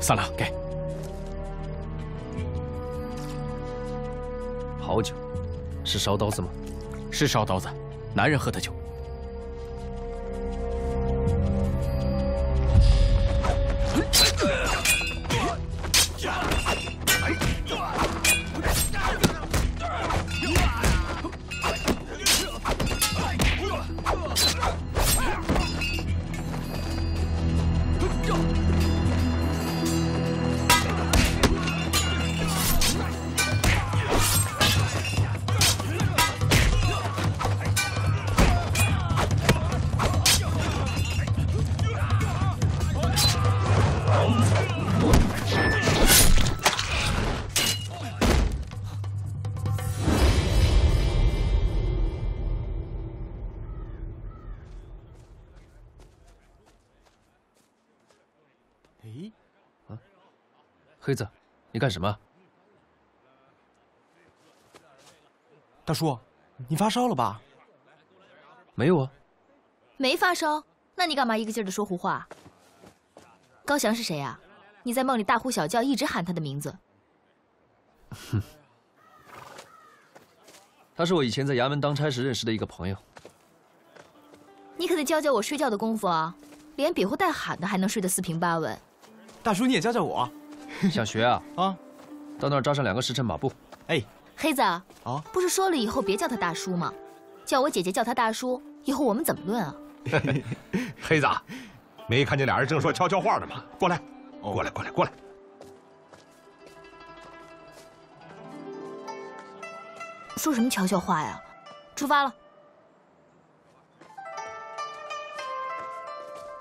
算了，给。好酒，是烧刀子吗？是烧刀子，男人喝的酒。黑子，你干什么？大叔，你发烧了吧？没有啊，没发烧。那你干嘛一个劲儿的说胡话？高翔是谁呀？你在梦里大呼小叫，一直喊他的名字。哼，他是我以前在衙门当差时认识的一个朋友。你可得教教我睡觉的功夫啊，连比划带喊的还能睡得四平八稳。大叔，你也教教我。 想学啊？啊，到那儿扎上2个时辰马步。哎，黑子啊，不是说了以后别叫他大叔吗？叫我姐姐叫他大叔，以后我们怎么论啊？黑子，没看见俩人正说悄悄话呢吗？过来，过来，过来，过来。说什么悄悄话呀？出发了。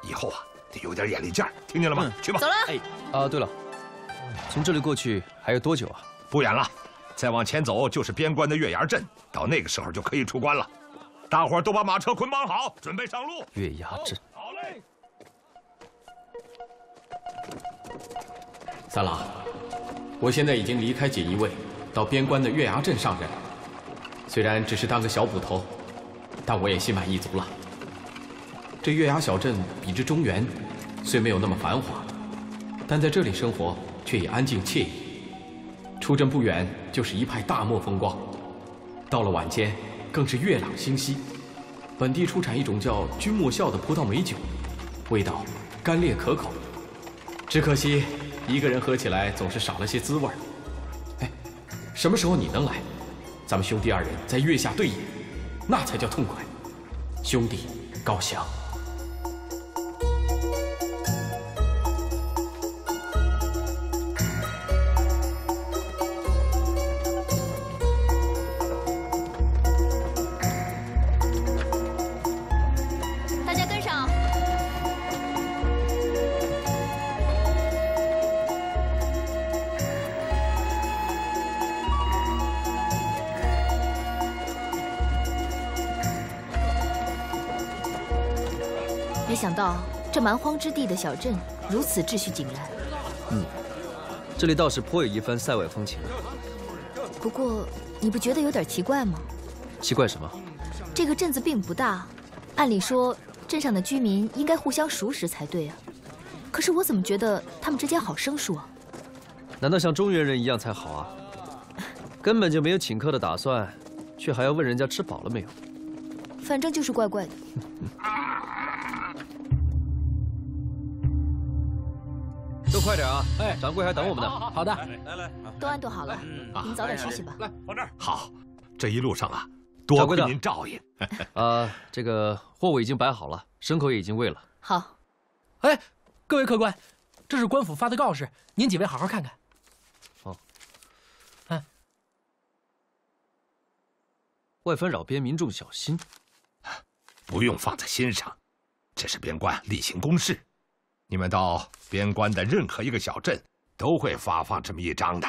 以后啊，得有点眼力劲儿，听见了吗？去吧。走了。哎，啊，对了。 从这里过去还有多久啊？不远了，再往前走就是边关的月牙镇，到那个时候就可以出关了。大伙儿都把马车捆绑好，准备上路。月牙镇，好嘞。三郎，我现在已经离开锦衣卫，到边关的月牙镇上任。虽然只是当个小捕头，但我也心满意足了。这月牙小镇比之中原，虽没有那么繁华，但在这里生活。 却也安静惬意。出镇不远就是一派大漠风光，到了晚间更是月朗星稀。本地出产一种叫君莫笑的葡萄美酒，味道甘冽可口。只可惜一个人喝起来总是少了些滋味。哎，什么时候你能来？咱们兄弟2人在月下对饮，那才叫痛快。兄弟，高翔。 没想到这蛮荒之地的小镇如此秩序井然。嗯，这里倒是颇有一番塞外风情。不过你不觉得有点奇怪吗？奇怪什么？这个镇子并不大，按理说镇上的居民应该互相熟识才对啊。可是我怎么觉得他们之间好生疏啊？难道像中原人一样才好啊？根本就没有请客的打算，却还要问人家吃饱了没有？反正就是怪怪的。都快点啊！哎，掌柜还等我们呢。好的，来来，都安顿好了，您早点休息吧。来，往这儿。好，这一路上啊，多亏您照应。这个货我已经摆好了，牲口也已经喂了。好。哎，各位客官，这是官府发的告示，您几位好好看看。哦。哎，外藩扰边，民众小心。不用放在心上。这是边关例行公事，你们到边关的任何一个小镇都会发放这么一张的。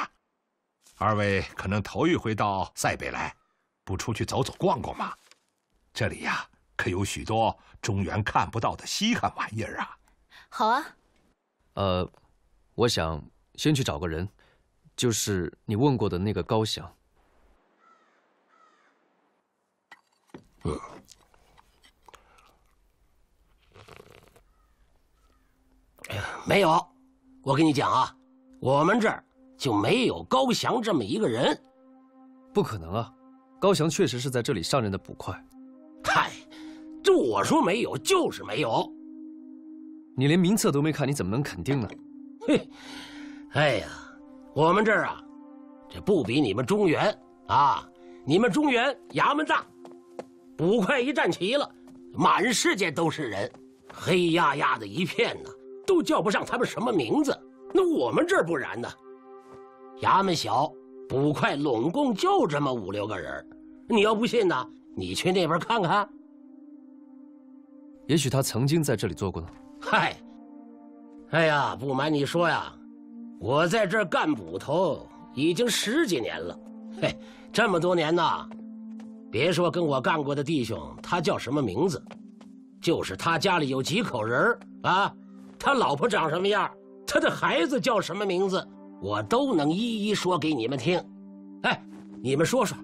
二位可能头一回到塞北来，不出去走走逛逛吗？这里呀，可有许多中原看不到的稀罕玩意儿啊！好啊。我想先去找个人，就是你问过的那个高翔。 没有，我跟你讲啊，我们这儿就没有高翔这么一个人。不可能啊，高翔确实是在这里上任的捕快。嗨，这我说没有就是没有。你连名册都没看，你怎么能肯定呢？嘿，哎呀，我们这儿啊，这不比你们中原啊，你们中原衙门大。 捕快一站齐了，满世界都是人，黑压压的一片呢，都叫不上他们什么名字。那我们这儿不然呢，衙门小，捕快拢共就这么五六个人。你要不信呢，你去那边看看。也许他曾经在这里做过呢。嗨，哎呀，不瞒你说呀，我在这儿干捕头已经10几年了。嘿，这么多年呐。 别说跟我干过的弟兄，他叫什么名字，就是他家里有几口人啊，他老婆长什么样，他的孩子叫什么名字，我都能一一说给你们听。哎，你们说说，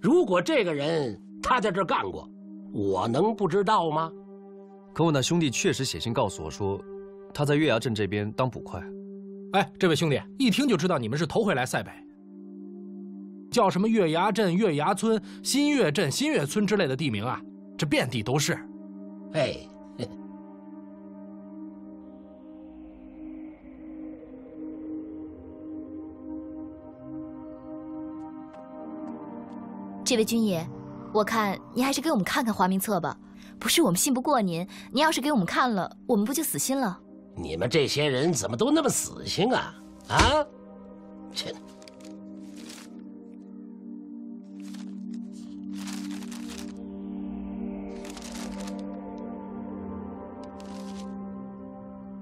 如果这个人他在这干过，我能不知道吗？可我那兄弟确实写信告诉我说，他在月牙镇这边当捕快。哎，这位兄弟，一听就知道你们是头回来塞北。 叫什么月牙镇、月牙村、新月镇、新月村之类的地名啊，这遍地都是。哎，这位军爷，我看您还是给我们看看华明册吧。不是我们信不过您，您要是给我们看了，我们不就死心了？你们这些人怎么都那么死心啊？啊，切！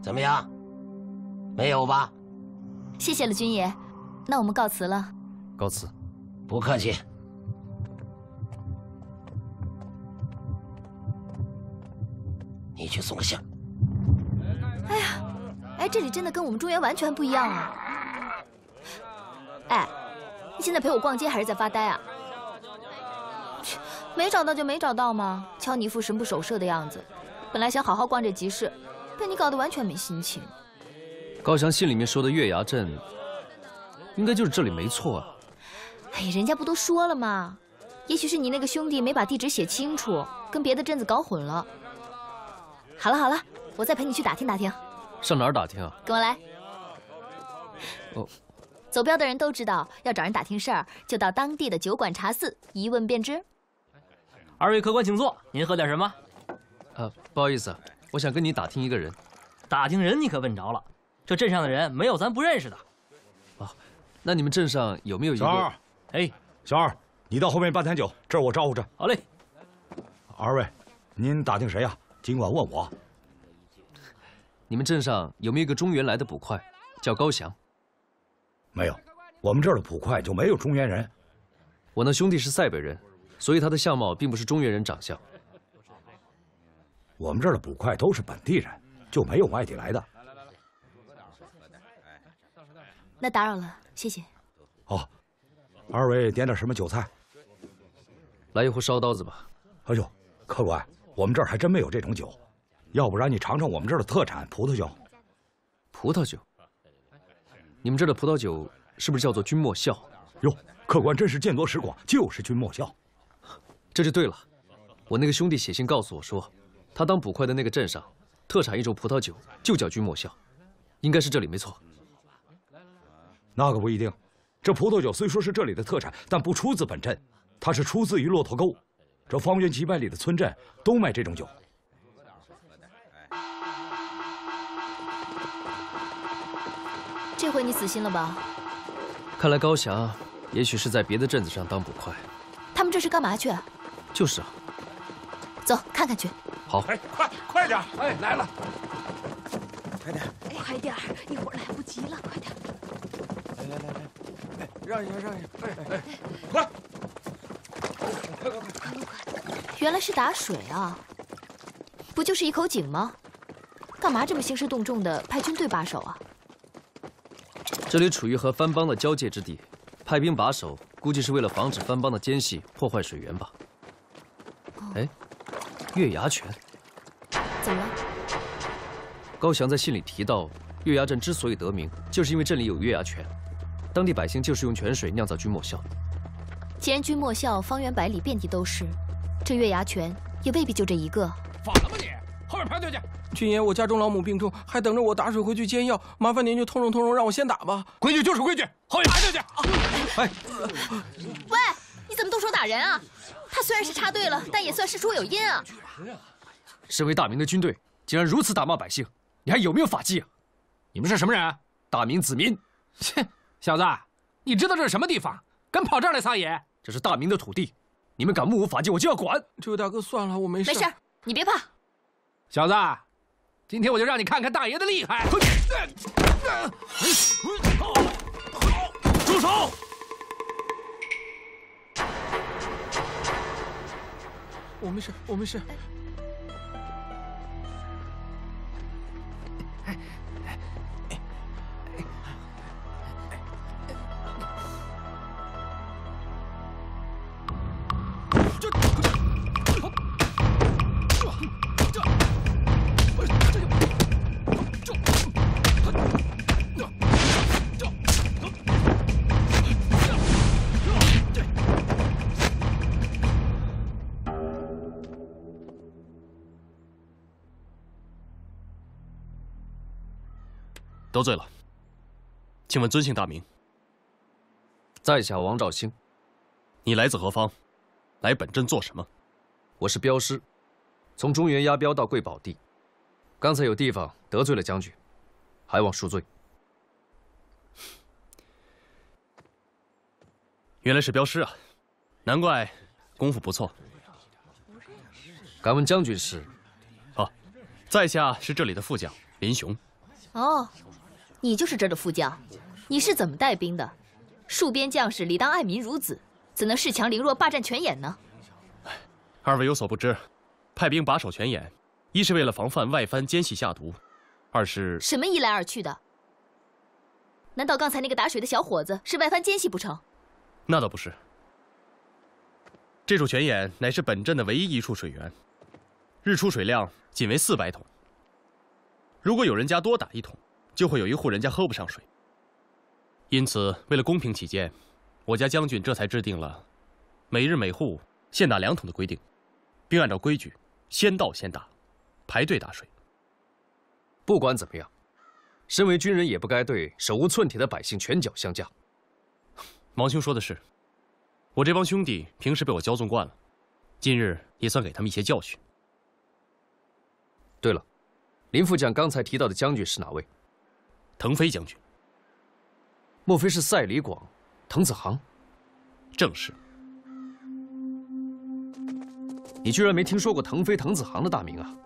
怎么样？没有吧？谢谢了，军爷。那我们告辞了。告辞。不客气。你去送个信。哎呀，哎，这里真的跟我们中原完全不一样啊！哎，你现在陪我逛街还是在发呆啊？没找到就没找到嘛，瞧你一副神不守舍的样子。本来想好好逛这集市。 被你搞得完全没心情。高翔信里面说的月牙镇，应该就是这里没错啊。哎呀，人家不都说了吗？也许是你那个兄弟没把地址写清楚，跟别的镇子搞混了。好了好了，我再陪你去打听打听。上哪儿打听啊？跟我来。哦，走镖的人都知道，要找人打听事儿，就到当地的酒馆茶肆，一问便知。二位客官请坐，您喝点什么？不好意思。 我想跟你打听一个人，打听人你可问着了，这镇上的人没有咱不认识的。啊，那你们镇上有没有一个？小二，哎，小二，你到后面办坛酒，这儿我招呼着。好嘞。二位，您打听谁呀？尽管问我。你们镇上有没有一个中原来的捕快，叫高翔？没有，我们这儿的捕快就没有中原人。我那兄弟是塞北人，所以他的相貌并不是中原人长相。 我们这儿的捕快都是本地人，就没有外地来的。那打扰了，谢谢。哦，二位点点什么酒菜？来一壶烧刀子吧。哎呦，客官，我们这儿还真没有这种酒，要不然你尝尝我们这儿的特产葡萄酒。葡萄酒？你们这儿的葡萄酒是不是叫做君莫笑？哟，客官真是见多识广，就是君莫笑。这就对了，我那个兄弟写信告诉我说。 他当捕快的那个镇上，特产一种葡萄酒，就叫君莫笑，应该是这里没错。那可不一定，这葡萄酒虽说是这里的特产，但不出自本镇，它是出自于骆驼沟，这方圆几百里的村镇都卖这种酒。这回你死心了吧？看来高翔也许是在别的镇子上当捕快。他们这是干嘛去？就是啊。走，看看去。好。哎，快点！哎，来了，快点，快点，一会儿来不及了，快点。来，让一下，让一下，哎，快！原来是打水啊，不就是一口井吗？干嘛这么兴师动众的派军队把守啊？这里处于和番邦的交界之地，派兵把守。 估计是为了防止番邦的奸细破坏水源吧。哎，月牙泉，怎么了？高翔在信里提到，月牙镇之所以得名，就是因为镇里有月牙泉，当地百姓就是用泉水酿造君莫笑。既然君莫笑方圆百里遍地都是，这月牙泉也未必就这一个。反了吧你！后面排队去。军爷，我家中老母病重，还等着我打水回去煎药，麻烦您就通融通融，让我先打吧。规矩就是规矩，后面排队去。哎，喂，你怎么动手打人啊？他虽然是插队了，但也算事出有因啊。身为大明的军队，竟然如此打骂百姓，你还有没有法纪啊？你们是什么人、啊？大明子民。切，小子，你知道这是什么地方？敢跑这儿来撒野？这是大明的土地，你们敢目无法纪，我就要管。这位大哥，算了，我没事。没事，你别怕。小子。 今天我就让你看看大爷的厉害！住手！我没事，我没事。得罪了，请问尊姓大名？在下王兆兴。你来自何方？来本镇做什么？我是镖师，从中原押镖到贵宝地。刚才有地方得罪了将军，还望恕罪。原来是镖师啊，难怪功夫不错。敢问将军是？啊，在下是这里的副将林雄。哦。 你就是这儿的副将，你是怎么带兵的？戍边将士理当爱民如子，怎能恃强凌弱、霸占泉眼呢？二位有所不知，派兵把守泉眼，一是为了防范外藩奸细下毒，二是……什么一来二去的？难道刚才那个打水的小伙子是外藩奸细不成？那倒不是。这处泉眼乃是本镇的唯一一处水源，日出水量仅为400桶。如果有人家多打1桶。 就会有一户人家喝不上水，因此为了公平起见，我家将军这才制定了每日每户限打2桶的规定，并按照规矩先到先打，排队打水。不管怎么样，身为军人也不该对手无寸铁的百姓拳脚相加。王兄说的是，我这帮兄弟平时被我骄纵惯了，今日也算给他们一些教训。对了，林副将刚才提到的将军是哪位？ 腾飞将军，莫非是赛李广、滕子航？正是。你居然没听说过腾飞、滕子航的大名啊！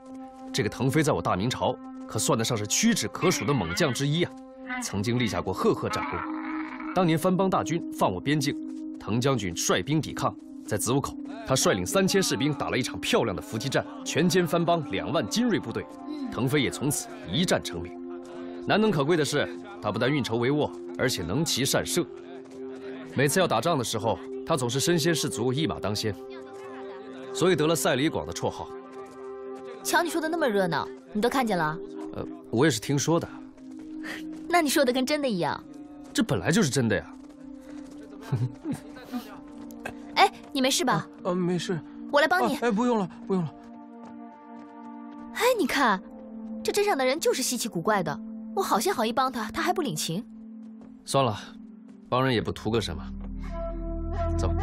这个腾飞在我大明朝可算得上是屈指可数的猛将之一啊，曾经立下过赫赫战功。当年番邦大军犯我边境，滕将军率兵抵抗，在子午口，他率领3000士兵打了一场漂亮的伏击战，全歼番邦2万精锐部队。腾飞也从此一战成名。 难能可贵的是，他不但运筹帷幄，而且能骑善射。每次要打仗的时候，他总是身先士卒，一马当先，所以得了“赛李广”的绰号。瞧你说的那么热闹，你都看见了？我也是听说的。那你说的跟真的一样？这本来就是真的呀。哎，你没事吧？没事。我来帮你。哎，不用了，不用了。哎，你看，这镇上的人就是稀奇古怪的。 我好心好意帮他，他还不领情。算了，帮人也不图个什么。走。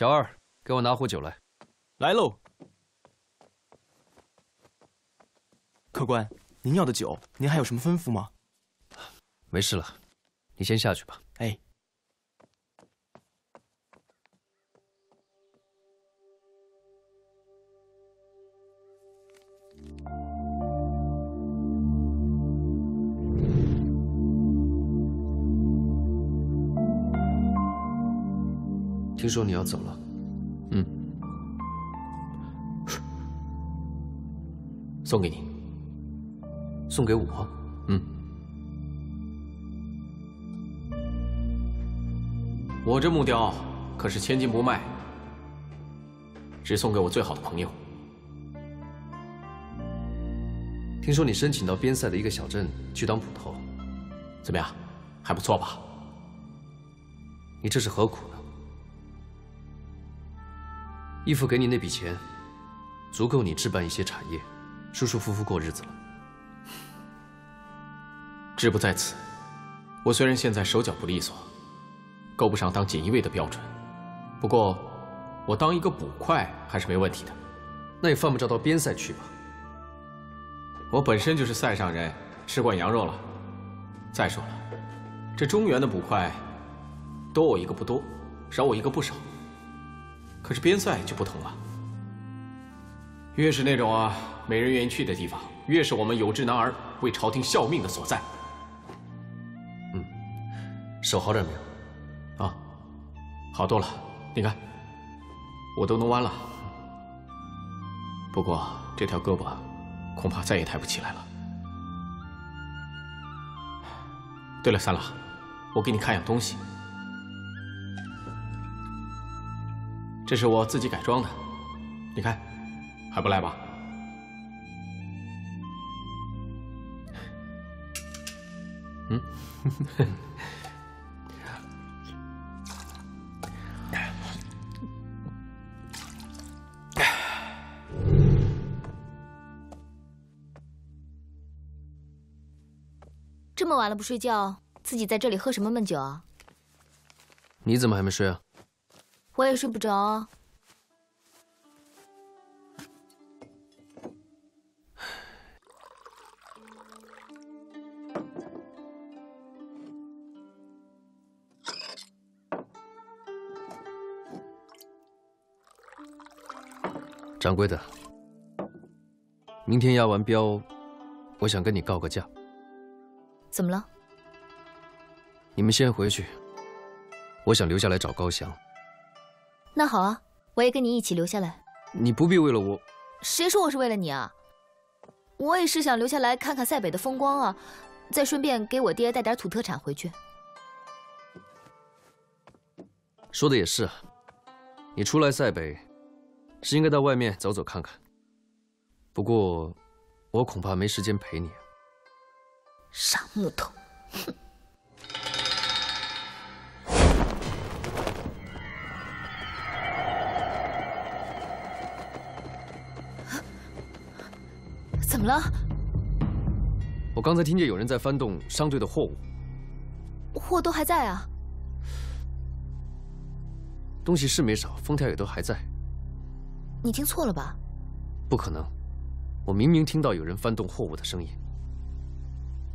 小二，给我拿壶酒来。来喽，客官，您要的酒，您还有什么吩咐吗？没事了，你先下去吧。哎。 听说你要走了，嗯，送给你，送给我，嗯，我这木雕可是千金不卖，只送给我最好的朋友。听说你申请到边塞的一个小镇去当捕头，怎么样，还不错吧？你这是何苦呢？ 义父给你那笔钱，足够你置办一些产业，舒舒服服过日子了。志不在此，我虽然现在手脚不利索，够不上当锦衣卫的标准，不过我当一个捕快还是没问题的。那也犯不着到边塞去吧？我本身就是塞上人，吃惯羊肉了。再说了，这中原的捕快，多我一个不多，少我一个不少。 可是边塞就不同了，越是那种没人愿意去的地方，越是我们有志男儿为朝廷效命的所在。嗯，手好点没有？啊，好多了。你看，我都能弯了。不过这条胳膊恐怕再也抬不起来了。对了，三郎，我给你看样东西。 这是我自己改装的，你看，还不赖吧？嗯，这么晚了不睡觉，自己在这里喝什么闷酒啊？你怎么还没睡啊？ 我也睡不着。掌柜的，明天押完镖，我想跟你告个假。怎么了？你们先回去，我想留下来找高翔。 那好啊，我也跟你一起留下来。你不必为了我。谁说我是为了你啊？我也是想留下来看看塞北的风光啊，再顺便给我爹带点土特产回去。说的也是啊，你出来塞北，是应该到外面走走看看。不过，我恐怕没时间陪你啊。傻木头，哼！ 怎么了？我刚才听见有人在翻动商队的货物，货都还在啊。东西是没少，封条也都还在。你听错了吧？不可能，我明明听到有人翻动货物的声音，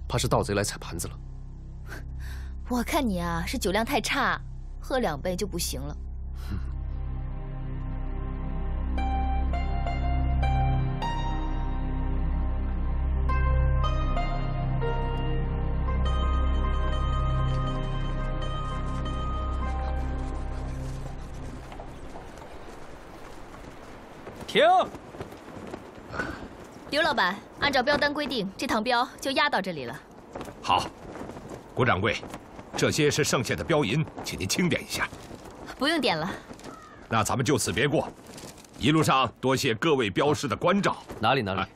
怕是盗贼来踩盘子了。我看你啊，是酒量太差，喝两杯就不行了。 停！刘老板，按照标单规定，这趟镖就押到这里了。好，谷掌柜，这些是剩下的镖银，请您清点一下。不用点了。那咱们就此别过，一路上多谢各位镖师的关照。哪里哪里，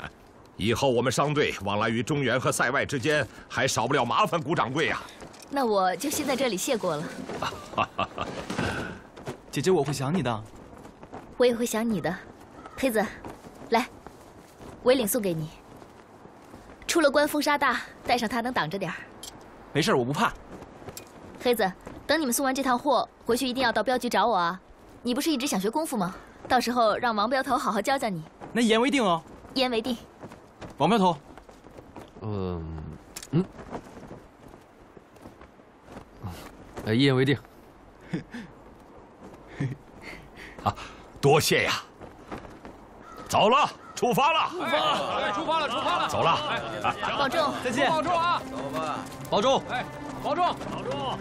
以后我们商队往来于中原和塞外之间，还少不了麻烦谷掌柜呀。那我就先在这里谢过了。姐姐，我会想你的。我也会想你的。 黑子，来，围领送给你。出了关风沙大，带上它能挡着点儿。没事，我不怕。黑子，等你们送完这趟货回去，一定要到镖局找我啊。你不是一直想学功夫吗？到时候让王镖头好好教教你。那言为定哦。言为定。王镖头。一言为定。啊，多谢呀。走了，出发了。出发了。走了。保重，再见。保重啊！走吧。保重。哎，保重。保重。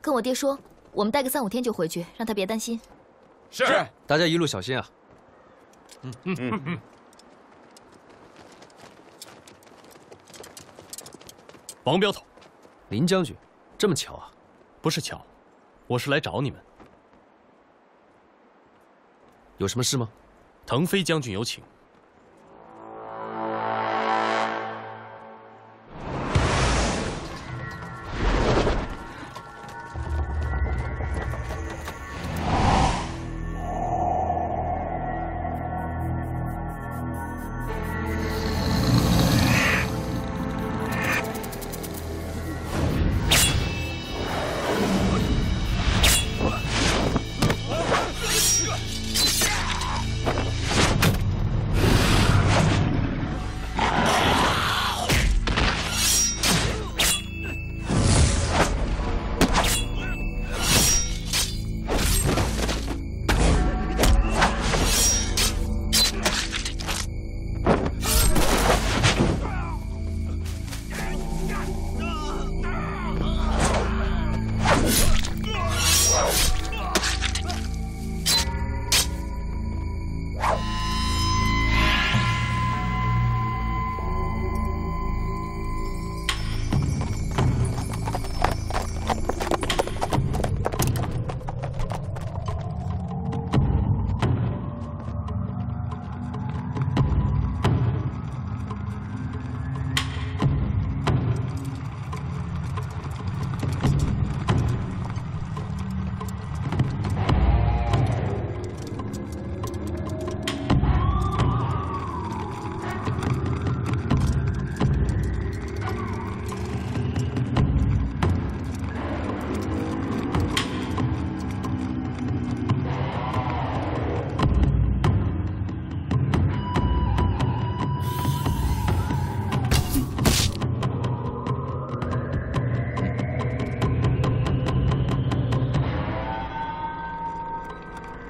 跟我爹说，我们待个3、5天就回去，让他别担心。是，大家一路小心啊。王镖头，林将军，这么巧啊？不是巧，我是来找你们。有什么事吗？腾飞将军有请。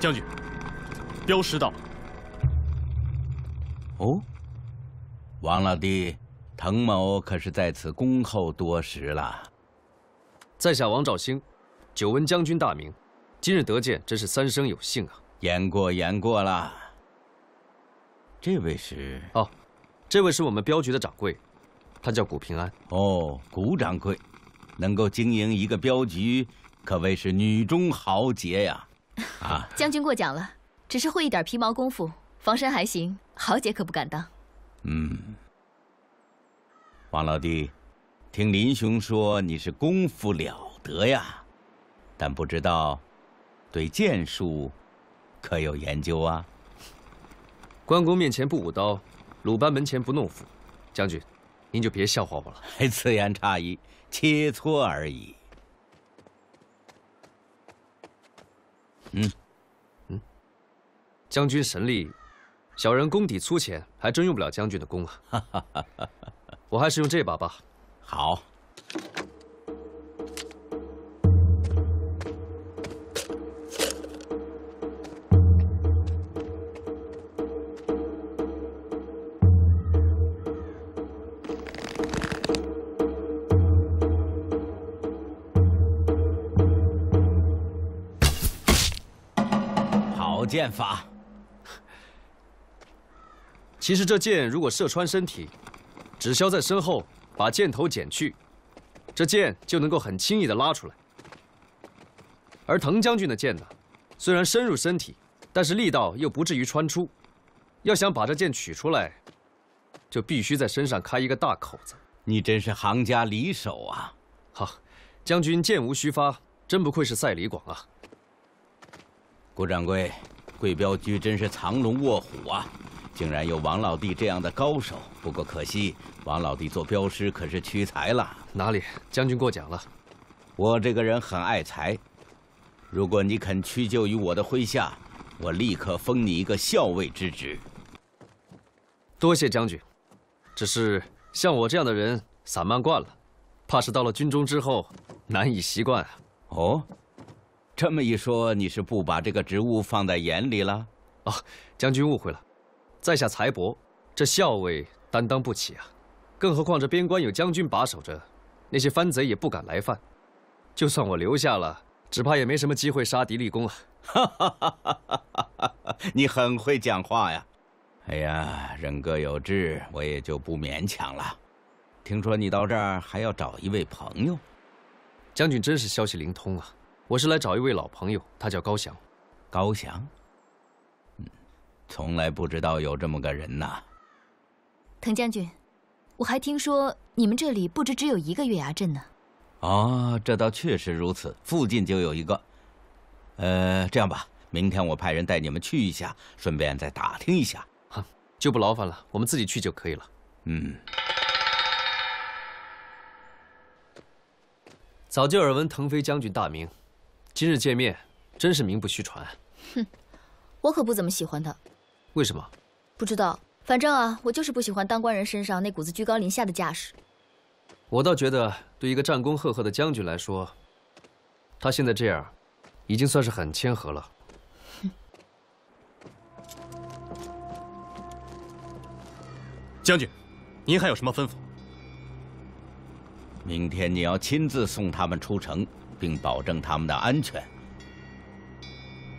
将军，镖师到了。哦，王老弟，滕某可是在此恭候多时了。在下王兆兴，久闻将军大名，今日得见，真是3生有幸啊！言过了。这位是？哦，这位是我们镖局的掌柜，他叫古平安。哦，古掌柜，能够经营一个镖局，可谓是女中豪杰呀。 啊，将军过奖了，只是会一点皮毛功夫，防身还行，豪杰可不敢当。嗯，王老弟，听林兄说你是功夫了得呀，但不知道对剑术可有研究啊？关公面前不舞刀，鲁班门前不弄斧，将军，您就别笑话我了。还此言差矣，切磋而已。 将军神力，小人功底粗浅，还真用不了将军的功啊。我还是用这把吧。好。好剑法。 其实这箭如果射穿身体，只消在身后，把箭头剪去，这箭就能够很轻易的拉出来。而滕将军的箭呢，虽然深入身体，但是力道又不至于穿出。要想把这剑取出来，就必须在身上开一个大口子。你真是行家里手啊！好，将军剑无虚发，真不愧是赛李广啊！顾掌柜，贵镖居真是藏龙卧虎啊！ 竟然有王老弟这样的高手，不过可惜，王老弟做镖师可是屈才了。哪里，将军过奖了。我这个人很爱才，如果你肯屈就于我的麾下，我立刻封你一个校尉之职。多谢将军，只是像我这样的人散漫惯了，怕是到了军中之后难以习惯啊。哦，这么一说，你是不把这个职务放在眼里了？哦，将军误会了。 在下才薄，这校尉担当不起啊！更何况这边关有将军把守着，那些番贼也不敢来犯。就算我留下了，只怕也没什么机会杀敌立功啊！哈哈哈哈哈！你很会讲话呀！哎呀，人各有志，我也就不勉强了。听说你到这儿还要找一位朋友，将军真是消息灵通啊！我是来找一位老朋友，他叫高翔。高翔。 从来不知道有这么个人呐，滕将军，我还听说你们这里不止有一个月牙阵呢。哦，这倒确实如此，附近就有一个。这样吧，明天我派人带你们去一下，顺便再打听一下。哼，就不劳烦了，我们自己去就可以了。嗯。早就耳闻腾飞将军大名，今日见面，真是名不虚传。哼，我可不怎么喜欢他。 为什么？不知道，反正啊，我就是不喜欢当官人身上那股子居高临下的架势。我倒觉得，对一个战功赫赫的将军来说，他现在这样，已经算是很谦和了。将军，您还有什么吩咐？明天你要亲自送他们出城，并保证他们的安全。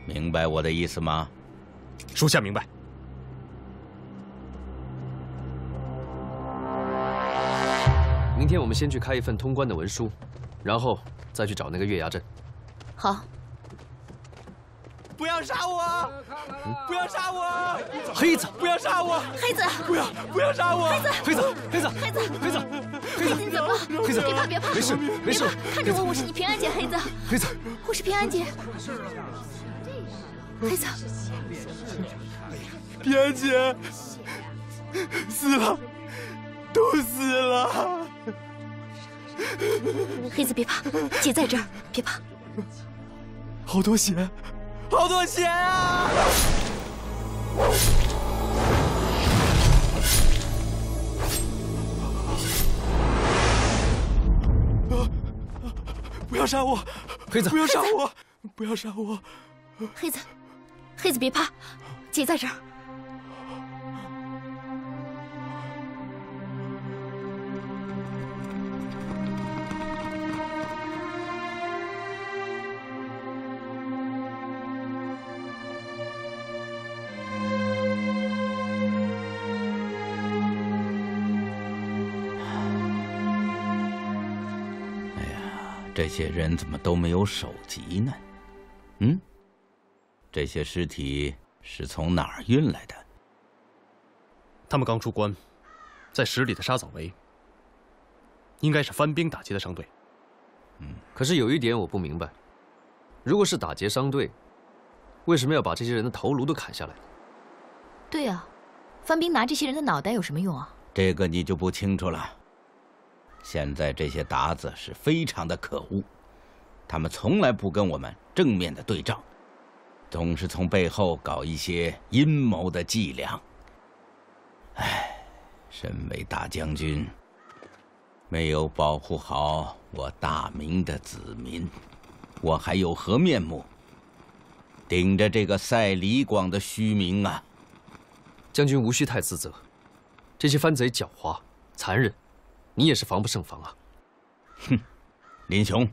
明白我的意思吗？属下明白。 明天我们先去开一份通关的文书，然后再去找那个月牙阵。好。不要杀我！不要杀我！黑子！不要杀我！黑子！不要杀我！黑子！黑子！黑子！黑子！黑子！你怎么了？黑子，别怕别怕，没事没事。看着我，我是你平安姐，黑子。黑子，我是平安姐。黑子，平安姐死了，都死了。 黑子，别怕，姐在这儿，别怕。好多血，好多血啊！不要杀我，黑子！不要杀我，不要杀我！黑子，黑子别怕，姐在这儿。 这些人怎么都没有首级呢？嗯，这些尸体是从哪儿运来的？他们刚出关，在十里的沙枣围，应该是番兵打劫的商队。嗯，可是有一点我不明白，如果是打劫商队，为什么要把这些人的头颅都砍下来？对呀，番兵拿这些人的脑袋有什么用啊？这个你就不清楚了。 现在这些鞑子是非常的可恶，他们从来不跟我们正面的对仗，总是从背后搞一些阴谋的伎俩。哎，身为大将军，没有保护好我大明的子民，我还有何面目顶着这个赛李广的虚名啊？将军无需太自责，这些番贼狡猾、残忍。 你也是防不胜防啊！哼，林雄，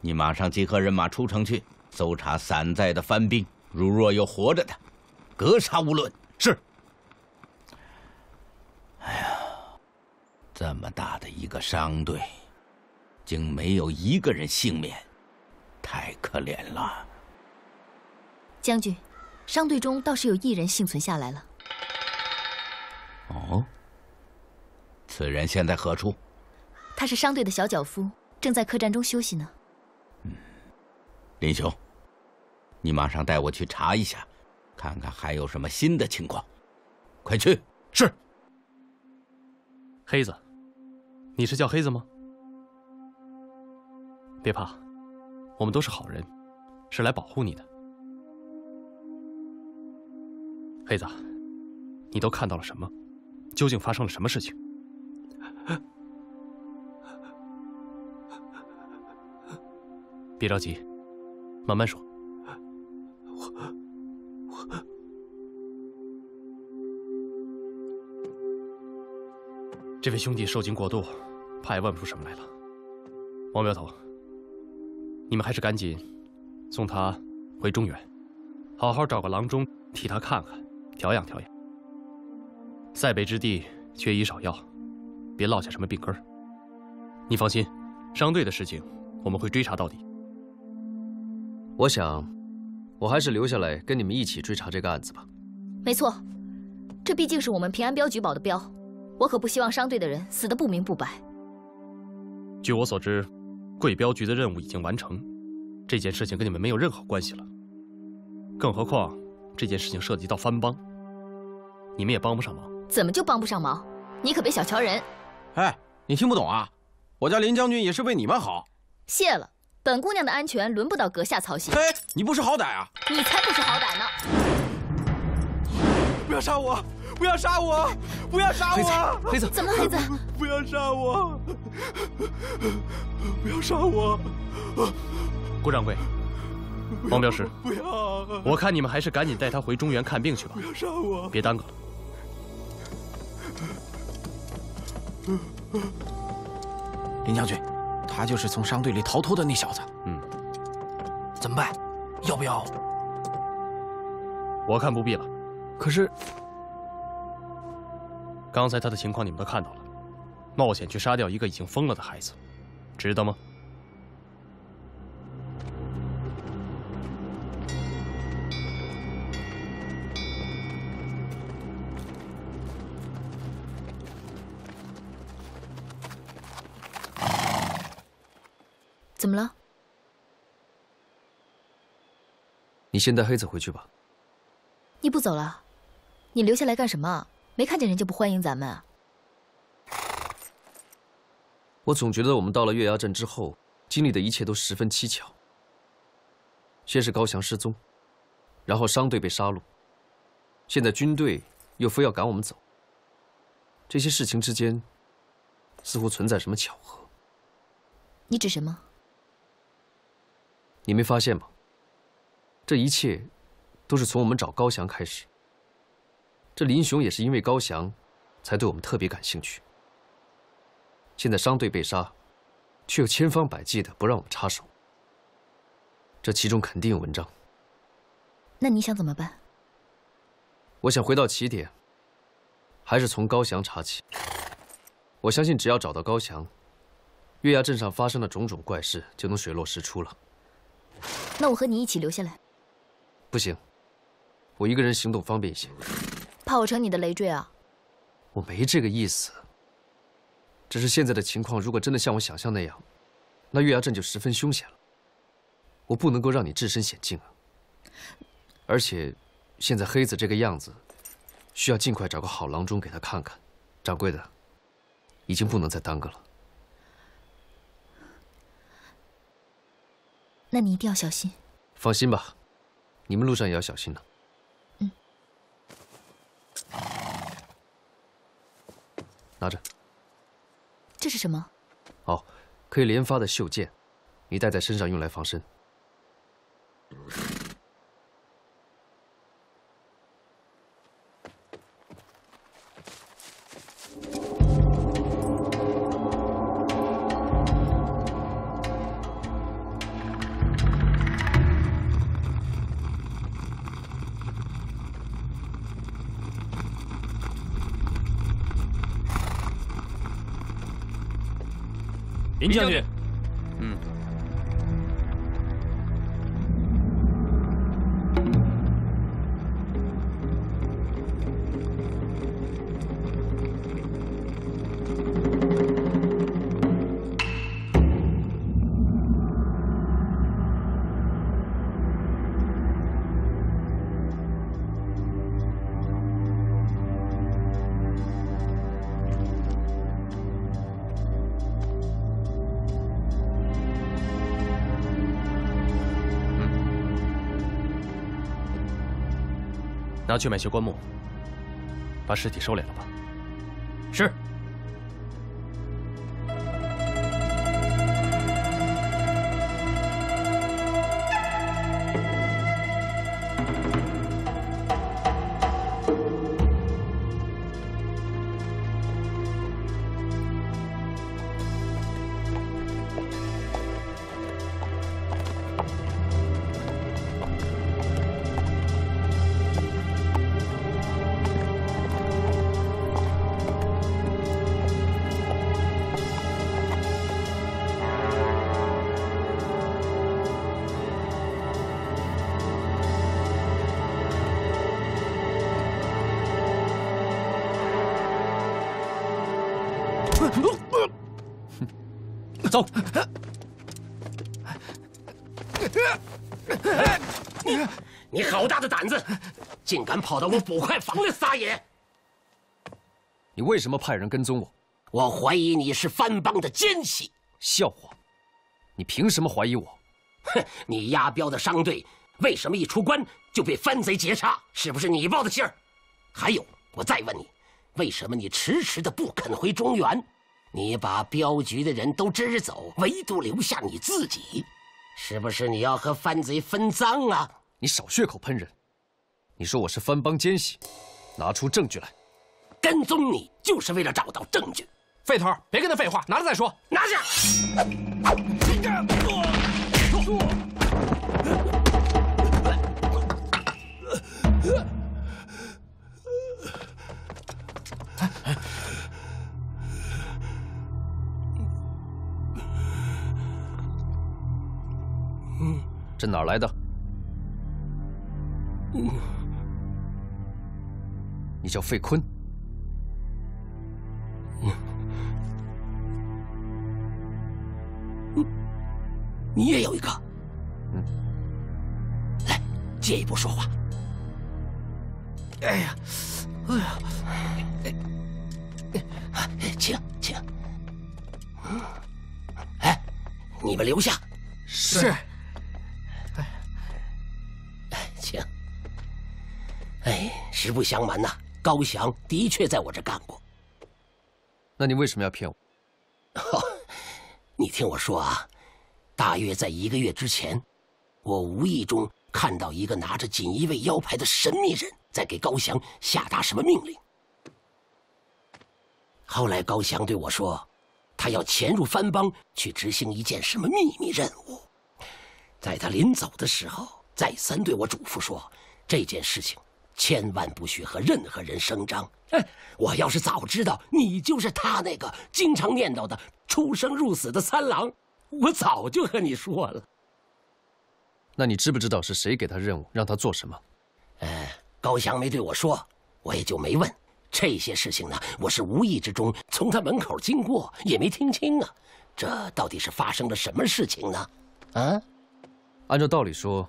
你马上集合人马出城去搜查散在的番兵，如若有活着的，格杀勿论。是。哎呀，这么大的一个商队，竟没有一个人幸免，太可怜了。将军，商队中倒是有一人幸存下来了。哦，此人现在何处？他是商队的小脚夫，正在客栈中休息呢。嗯，林兄，你马上带我去查一下，看看还有什么新的情况。快去！是。黑子，你是叫黑子吗？别怕，我们都是好人，是来保护你的。黑子，你都看到了什么？究竟发生了什么事情？ 别着急，慢慢说。我，这位兄弟受惊过度，怕也问不出什么来了。王镖头，你们还是赶紧送他回中原，好好找个郎中替他看看，调养调养。塞北之地缺医少药，别落下什么病根儿。你放心，商队的事情我们会追查到底。 我想，我还是留下来跟你们一起追查这个案子吧。没错，这毕竟是我们平安镖局保的镖，我可不希望商队的人死得不明不白。据我所知，贵镖局的任务已经完成，这件事情跟你们没有任何关系了。更何况这件事情涉及到番帮，你们也帮不上忙。怎么就帮不上忙？你可别小瞧人。哎，你听不懂啊？我家林将军也是为你们好。谢了。 本姑娘的安全轮不到阁下操心。哎，你不识好歹啊！你才不识好歹呢！不要杀我！不要杀我！不要杀我！黑子，怎么了，黑子？不要杀我！不要杀我！顾掌柜，王镖师，不要！我看你们还是赶紧带他回中原看病去吧。不要杀我！别耽搁了。林将军。 他就是从商队里逃脱的那小子。嗯，怎么办？要不要？我看不必了。可是，刚才他的情况你们都看到了，冒险去杀掉一个已经疯了的孩子，值得吗？怎么了？你先带黑子回去吧。你不走了，你留下来干什么？没看见人家不欢迎咱们啊？我总觉得我们到了月牙镇之后，经历的一切都十分蹊跷。先是高翔失踪，然后商队被杀戮，现在军队又非要赶我们走。这些事情之间，似乎存在什么巧合。你指什么？ 你没发现吗？这一切都是从我们找高翔开始。这林雄也是因为高翔，才对我们特别感兴趣。现在商队被杀，却又千方百计的不让我们插手，这其中肯定有文章。那你想怎么办？我想回到起点，还是从高翔查起。我相信只要找到高翔，月牙镇上发生的种种怪事就能水落石出了。 那我和你一起留下来，不行，我一个人行动方便一些。怕我成你的累赘啊？我没这个意思，只是现在的情况，如果真的像我想象那样，那月牙镇就十分凶险了。我不能够让你置身险境啊！而且，现在黑子这个样子，需要尽快找个好郎中给他看看。掌柜的，已经不能再耽搁了。 那你一定要小心。放心吧，你们路上也要小心呢。嗯。拿着。这是什么？哦，可以连发的袖箭，你带在身上用来防身。林将军，嗯，拿去买些棺木，把尸体收敛了吧。是。 走。你好大的胆子，竟敢跑到我捕快房里撒野！你为什么派人跟踪我？我怀疑你是番邦的奸细。笑话！你凭什么怀疑我？哼！你押镖的商队为什么一出关就被番贼截查？是不是你报的信儿？还有，我再问你，为什么你迟迟的不肯回中原？ 你把镖局的人都支走，唯独留下你自己，是不是你要和番贼分赃啊？你少血口喷人！你说我是番邦奸细，拿出证据来。跟踪你就是为了找到证据。废头，别跟他废话，拿着再说。拿下！这哪儿来的？你叫费坤？你也有一个。来，借一步说话。哎呀，哎呀，请。哎，你们留下。是。 哎，实不相瞒呐，高翔的确在我这干过。那你为什么要骗我？哦，你听我说啊，大约在1个月之前，我无意中看到一个拿着锦衣卫腰牌的神秘人在给高翔下达什么命令。后来高翔对我说，他要潜入番邦去执行一件什么秘密任务，在他临走的时候，再三对我嘱咐说，这件事情 千万不许和任何人声张！哎，我要是早知道你就是他那个经常念叨的出生入死的三郎，我早就和你说了。那你知不知道是谁给他任务，让他做什么？高翔没对我说，我也就没问。这些事情呢，我是无意之中从他门口经过，也没听清啊。这到底是发生了什么事情呢？啊？按照道理说，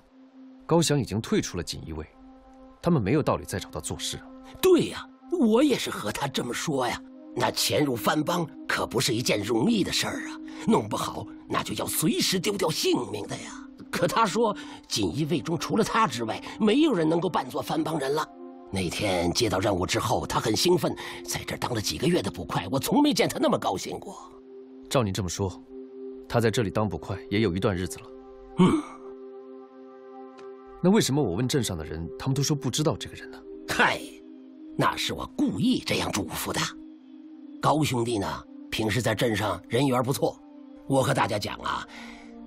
高翔已经退出了锦衣卫。 他们没有道理再找他做事啊！对呀，我也是和他这么说呀。那潜入番邦可不是一件容易的事儿啊，弄不好那就要随时丢掉性命的呀。可他说，锦衣卫中除了他之外，没有人能够扮作番邦人了。那天接到任务之后，他很兴奋，在这儿当了几个月的捕快，我从没见他那么高兴过。照你这么说，他在这里当捕快也有一段日子了。嗯。 那为什么我问镇上的人，他们都说不知道这个人呢？嗨，那是我故意这样嘱咐的。高兄弟呢，平时在镇上人缘不错。我和大家讲啊，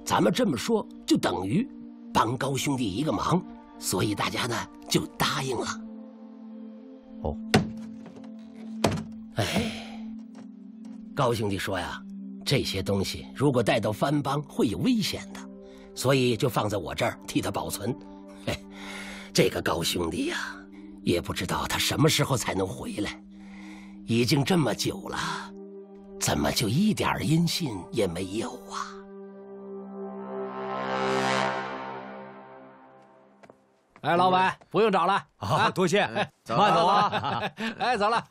咱们这么说就等于帮高兄弟一个忙，所以大家呢就答应了。哦。哎，高兄弟说呀，这些东西如果带到番邦会有危险的，所以就放在我这儿替他保存。 这个高兄弟呀，也不知道他什么时候才能回来，已经这么久了，怎么就一点音信也没有啊？哎，老板，不用找了，啊，多谢，慢走啊，哎，走了。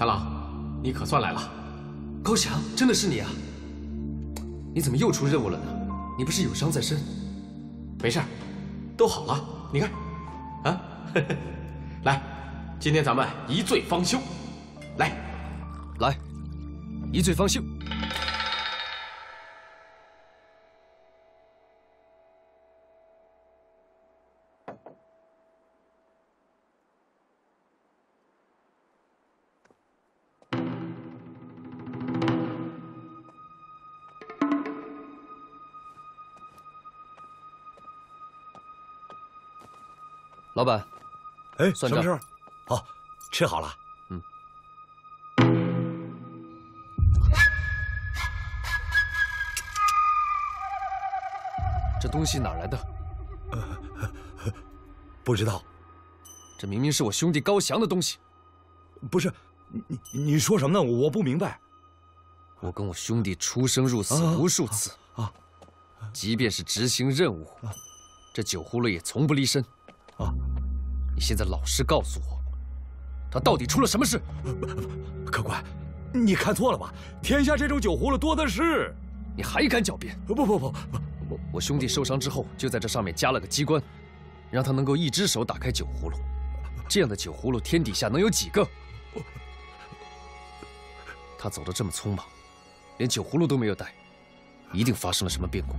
三郎，你可算来了。高翔，真的是你啊！你怎么又出任务了呢？你不是有伤在身？没事儿，都好了。你看，啊，呵呵来，今天咱们一醉方休。来，来，一醉方休。 老板，哎，什么事儿？好，吃好了。嗯。这东西哪来的？不知道。这明明是我兄弟高翔的东西。不是，你说什么呢？我不明白。我跟我兄弟出生入死无数次啊，即便是执行任务，这酒葫芦也从不离身。 啊！你现在老实告诉我，他到底出了什么事？客官，你看错了吧？天下这种酒葫芦多的是，你还敢狡辩？不，我兄弟受伤之后就在这上面加了个机关，让他能够一只手打开酒葫芦。这样的酒葫芦天底下能有几个？他走得这么匆忙，连酒葫芦都没有带，一定发生了什么变故。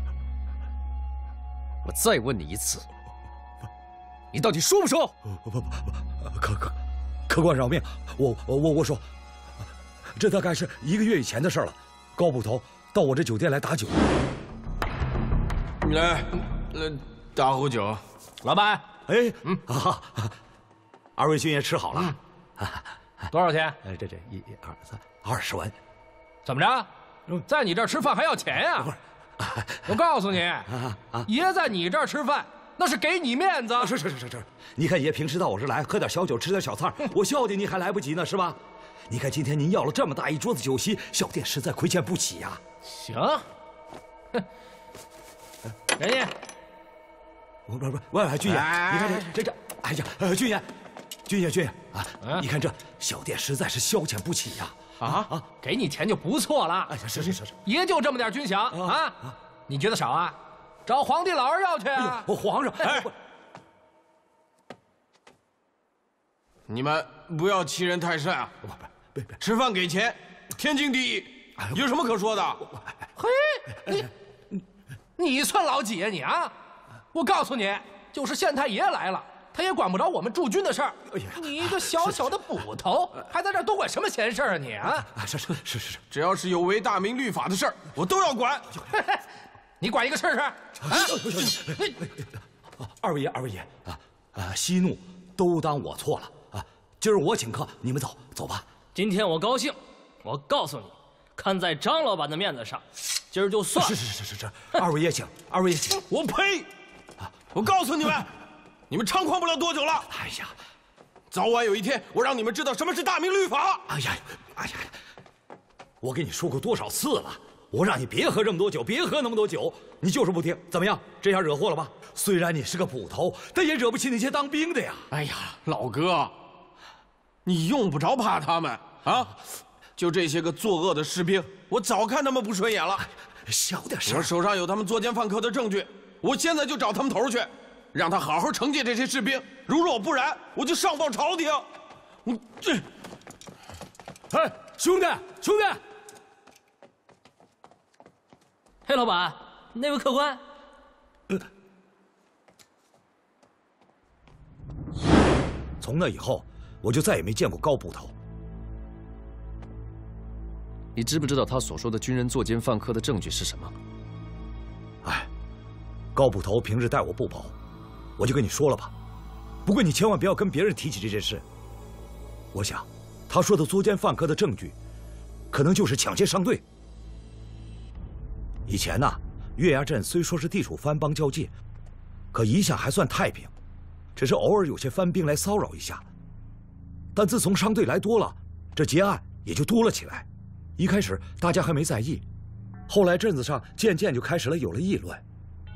我再问你一次。 你到底说不说？不，客官饶命！我说，这大概是1个月以前的事了。高捕头到我这酒店来打酒，来打壶酒。老板，哎，嗯，啊，二位军爷吃好了，多少钱？这1、2、3，20文。怎么着？在你这儿吃饭还要钱呀？我告诉你，爷在你这儿吃饭。 那是给你面子，是。你看爷平时到我这来喝点小酒，吃点小菜，我孝敬您还来不及呢，是吧？你看今天您要了这么大一桌子酒席，小店实在亏欠不起呀。行，人家，不，军爷，你看这，哎呀，军爷啊，你看这小店实在是消遣不起呀。啊，给你钱就不错了。哎呀，是，爷就这么点军饷啊，你觉得少啊？ 找皇帝老儿要去啊！我皇上，哎，你们不要欺人太甚啊！别，吃饭给钱，天经地义，有什么可说的？嘿，你算老几呀你啊？我告诉你，就是县太爷来了，他也管不着我们驻军的事儿。你一个小小的捕头，还在这儿多管什么闲事儿啊你啊？是，只要是有违大明律法的事儿，我都要管。 你管一个试试啊！二位爷啊，息怒，都当我错了啊！今儿我请客，你们走吧。今天我高兴，我告诉你，看在张老板的面子上，今儿就算了。是，二位爷请。我呸！啊，我告诉你们，你们猖狂不了多久了。哎呀，早晚有一天，我让你们知道什么是大明律法。哎呀，我跟你说过多少次了？ 我让你别喝这么多酒，别喝那么多酒，你就是不听。怎么样？这下惹祸了吧？虽然你是个捕头，但也惹不起那些当兵的呀。哎呀，老哥，你用不着怕他们啊！就这些个作恶的士兵，我早看他们不顺眼了。小点声！我手上有他们作奸犯科的证据，我现在就找他们头去，让他好好惩戒这些士兵。如若不然，我就上报朝廷。我这……哎，兄弟！ 哎，老板，那位客官，从那以后，我就再也没见过高捕头。你知不知道他所说的军人作奸犯科的证据是什么？哎，高捕头平日待我不薄，我就跟你说了吧。不过你千万不要跟别人提起这件事。我想，他说的作奸犯科的证据，可能就是抢劫商队。 以前呐，月牙镇虽说是地处番邦交界，可一向还算太平，只是偶尔有些番兵来骚扰一下。但自从商队来多了，这劫案也就多了起来。一开始大家还没在意，后来镇子上渐渐就开始了有了议论，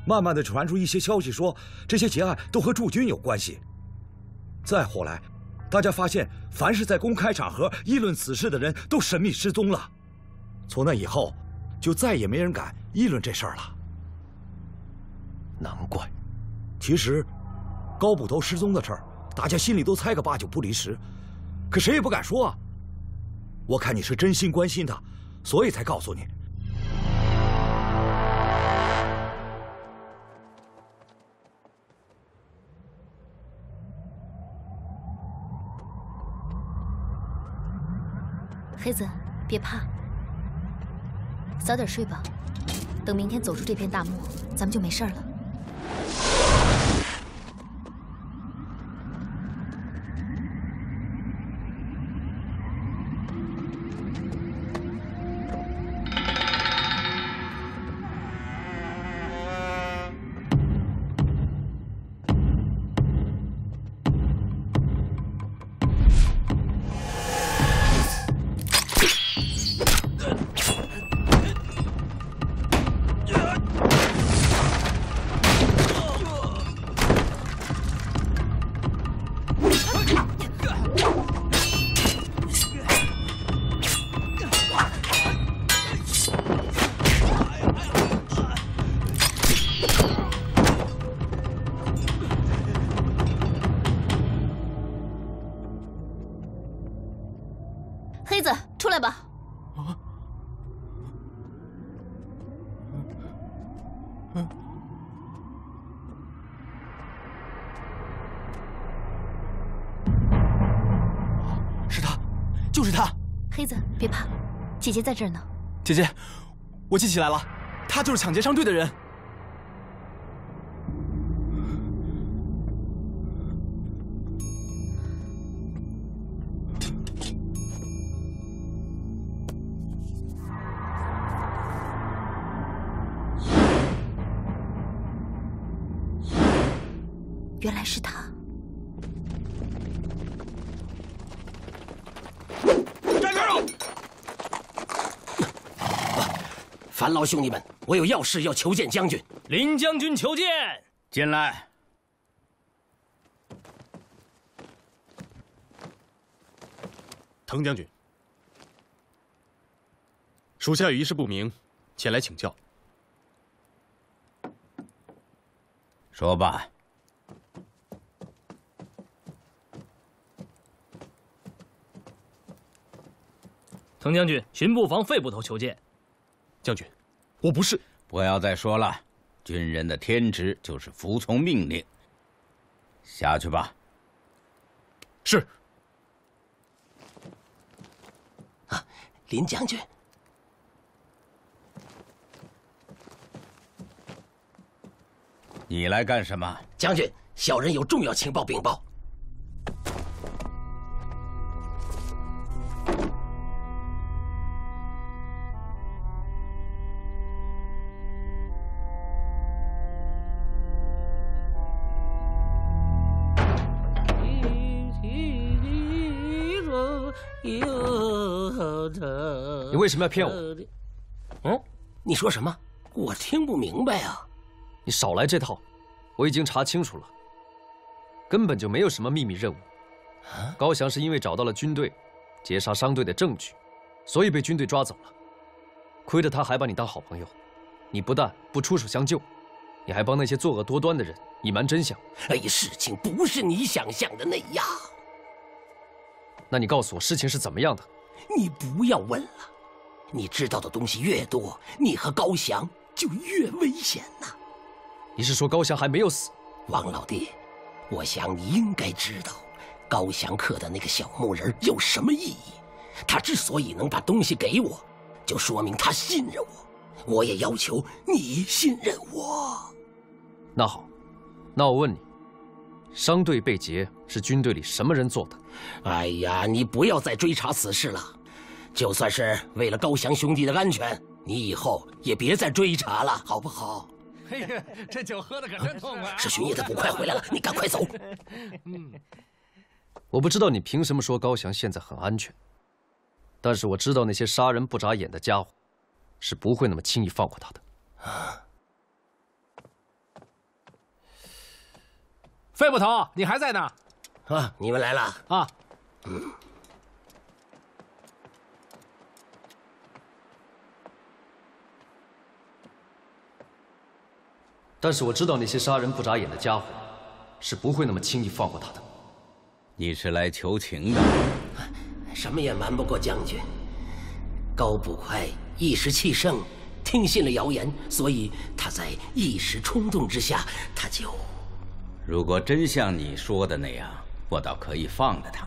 慢慢的传出一些消息说这些劫案都和驻军有关系。再后来，大家发现，凡是在公开场合议论此事的人都神秘失踪了。从那以后，就再也没人敢议论这事儿了。难怪。其实，高捕头失踪的事儿，大家心里都猜个八九不离十，可谁也不敢说啊。我看你是真心关心他，所以才告诉你。 黑子，别怕，早点睡吧。等明天走出这片大漠，咱们就没事了。姐姐在这儿呢。姐姐，我记起来了，他就是抢劫商队的人。原来是他。站住！ 烦劳兄弟们，我有要事要求见将军。林将军求见。进来。滕将军，属下有一事不明，前来请教。说吧。滕将军，巡捕房费捕头求见。 将军，我不是。不要再说了，军人的天职就是服从命令。下去吧。是。啊，林将军。你来干什么？将军，小人有重要情报禀报。 你为什么要骗我？嗯，你说什么？我听不明白啊！你少来这套，我已经查清楚了，根本就没有什么秘密任务。啊、高翔是因为找到了军队劫杀商队的证据，所以被军队抓走了。亏得他还把你当好朋友，你不但不出手相救，你还帮那些作恶多端的人隐瞒真相。哎，事情不是你想象的那样。那你告诉我，事情是怎么样的？你不要问了。 你知道的东西越多，你和高翔就越危险呐、啊。你是说高翔还没有死？王老弟，我想你应该知道，高翔刻的那个小木人有什么意义。他之所以能把东西给我，就说明他信任我。我也要求你信任我。那好，那我问你，商队被劫是军队里什么人做的？哎呀，你不要再追查此事了。 就算是为了高翔兄弟的安全，你以后也别再追查了，好不好？哎呀，这酒喝的可真痛快！是巡夜的捕快回来了，你赶快走。嗯，我不知道你凭什么说高翔现在很安全，但是我知道那些杀人不眨眼的家伙，是不会那么轻易放过他的。啊！费捕头，你还在呢？啊，你们来了啊！但是我知道那些杀人不眨眼的家伙是不会那么轻易放过他的。你是来求情的，什么也瞒不过将军。高捕快一时气盛，听信了谣言，所以他在一时冲动之下，他就……如果真像你说的那样，我倒可以放了他。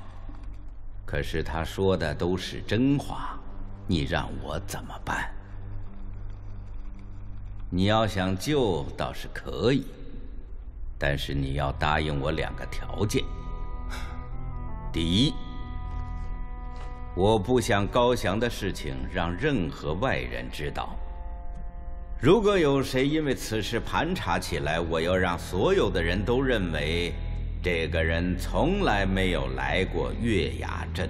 可是他说的都是真话，你让我怎么办？你要想救倒是可以，但是你要答应我两个条件。第一，我不想高翔的事情让任何外人知道。如果有谁因为此事盘查起来，我要让所有的人都认为这个人从来没有来过月牙镇。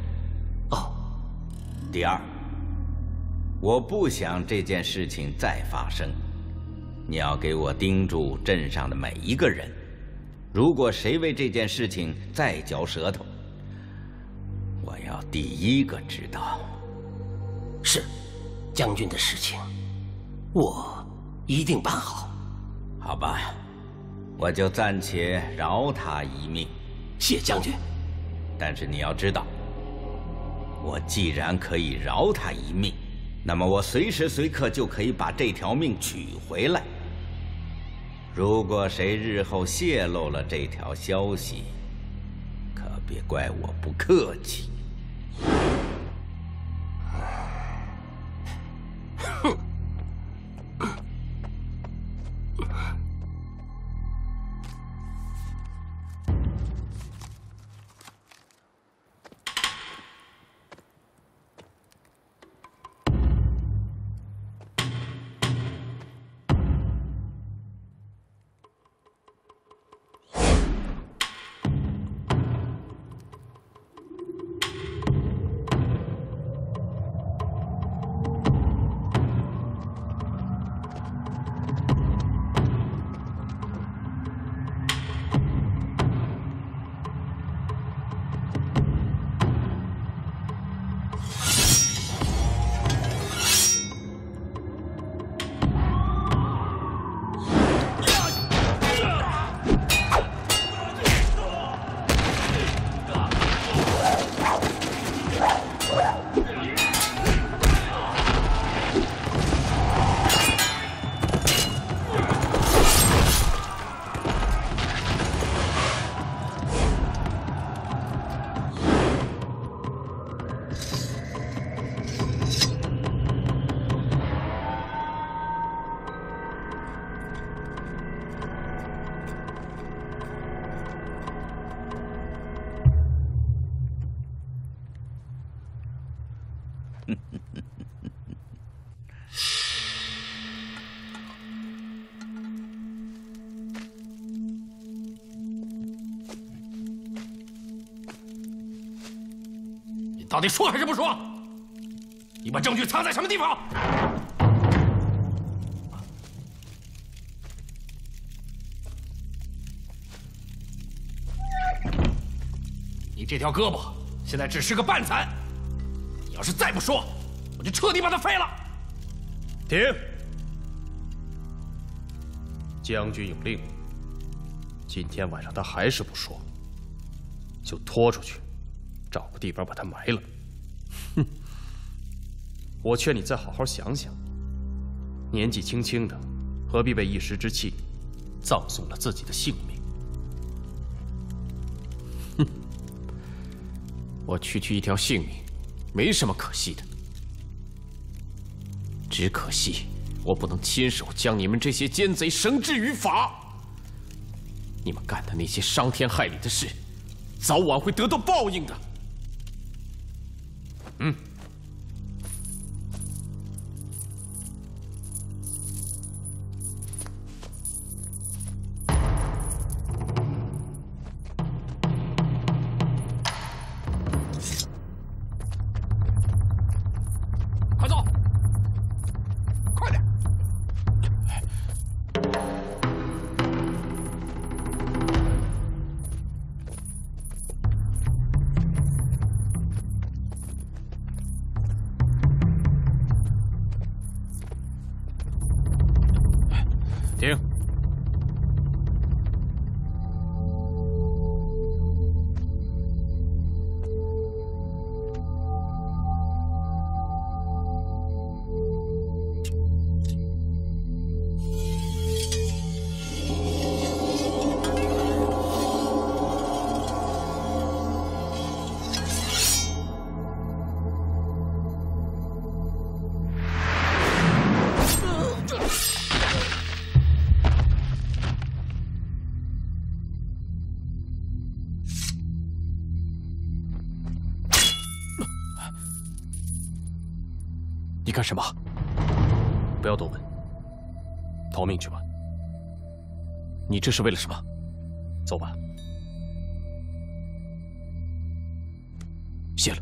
哦。第二，我不想这件事情再发生。你要给我叮嘱镇上的每一个人，如果谁为这件事情再嚼舌头，我要第一个知道。是，将军的事情，我一定办好。好吧，我就暂且饶他一命。谢将军。但是你要知道，我既然可以饶他一命，那么我随时随刻就可以把这条命取回来。如果谁日后泄露了这条消息，可别怪我不客气。哼！你到底说还是不说？你把证据藏在什么地方？你这条胳膊现在只是个半残，你要是再不说，我就彻底把它废了。停！将军有令，今天晚上他还是不说，就拖出去，找个地方把他埋了。哼！我劝你再好好想想，年纪轻轻的，何必为一时之气，葬送了自己的性命？哼！我区一条性命，没什么可惜的。 只可惜，我不能亲手将你们这些奸贼绳之于法。你们干的那些伤天害理的事，早晚会得到报应的。嗯。停！你干什么？不要多问，逃命去吧。你这是为了什么？走吧。谢了。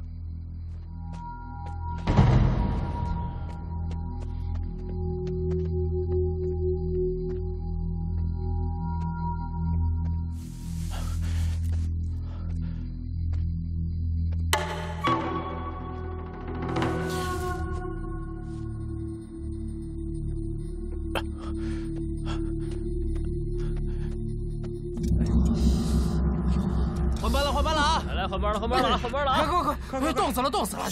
换班了啊！快！冻死了！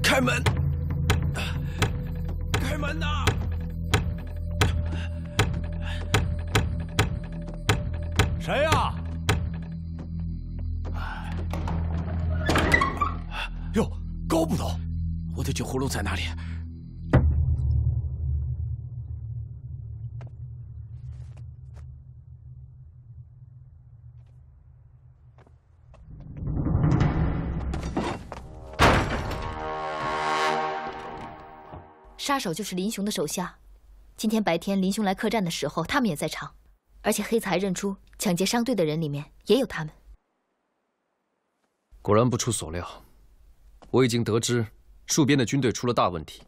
开门！ 开门呐！谁呀？哟，搞不懂，我的酒葫芦在哪里？杀手就是林雄的手下。今天白天林雄来客栈的时候，他们也在场，而且黑子还认出抢劫商队的人里面也有他们。果然不出所料，我已经得知戍边的军队出了大问题。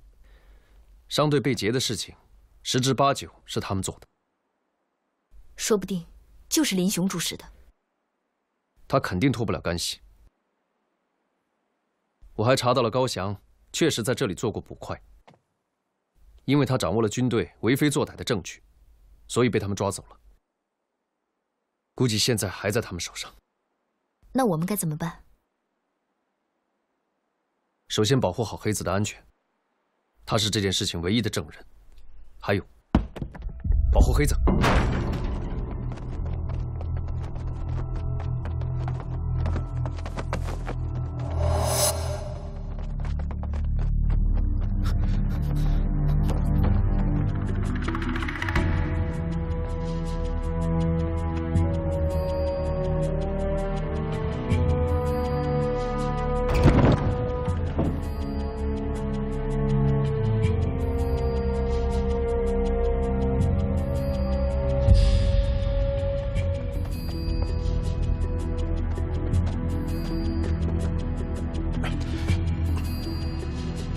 商队被劫的事情，十之八九是他们做的。说不定就是林雄主使的。他肯定脱不了干系。我还查到了高翔确实在这里做过捕快。 因为他掌握了军队为非作歹的证据，所以被他们抓走了。估计现在还在他们手上。那我们该怎么办？首先保护好黑子的安全，他是这件事情唯一的证人。还有，保护黑子。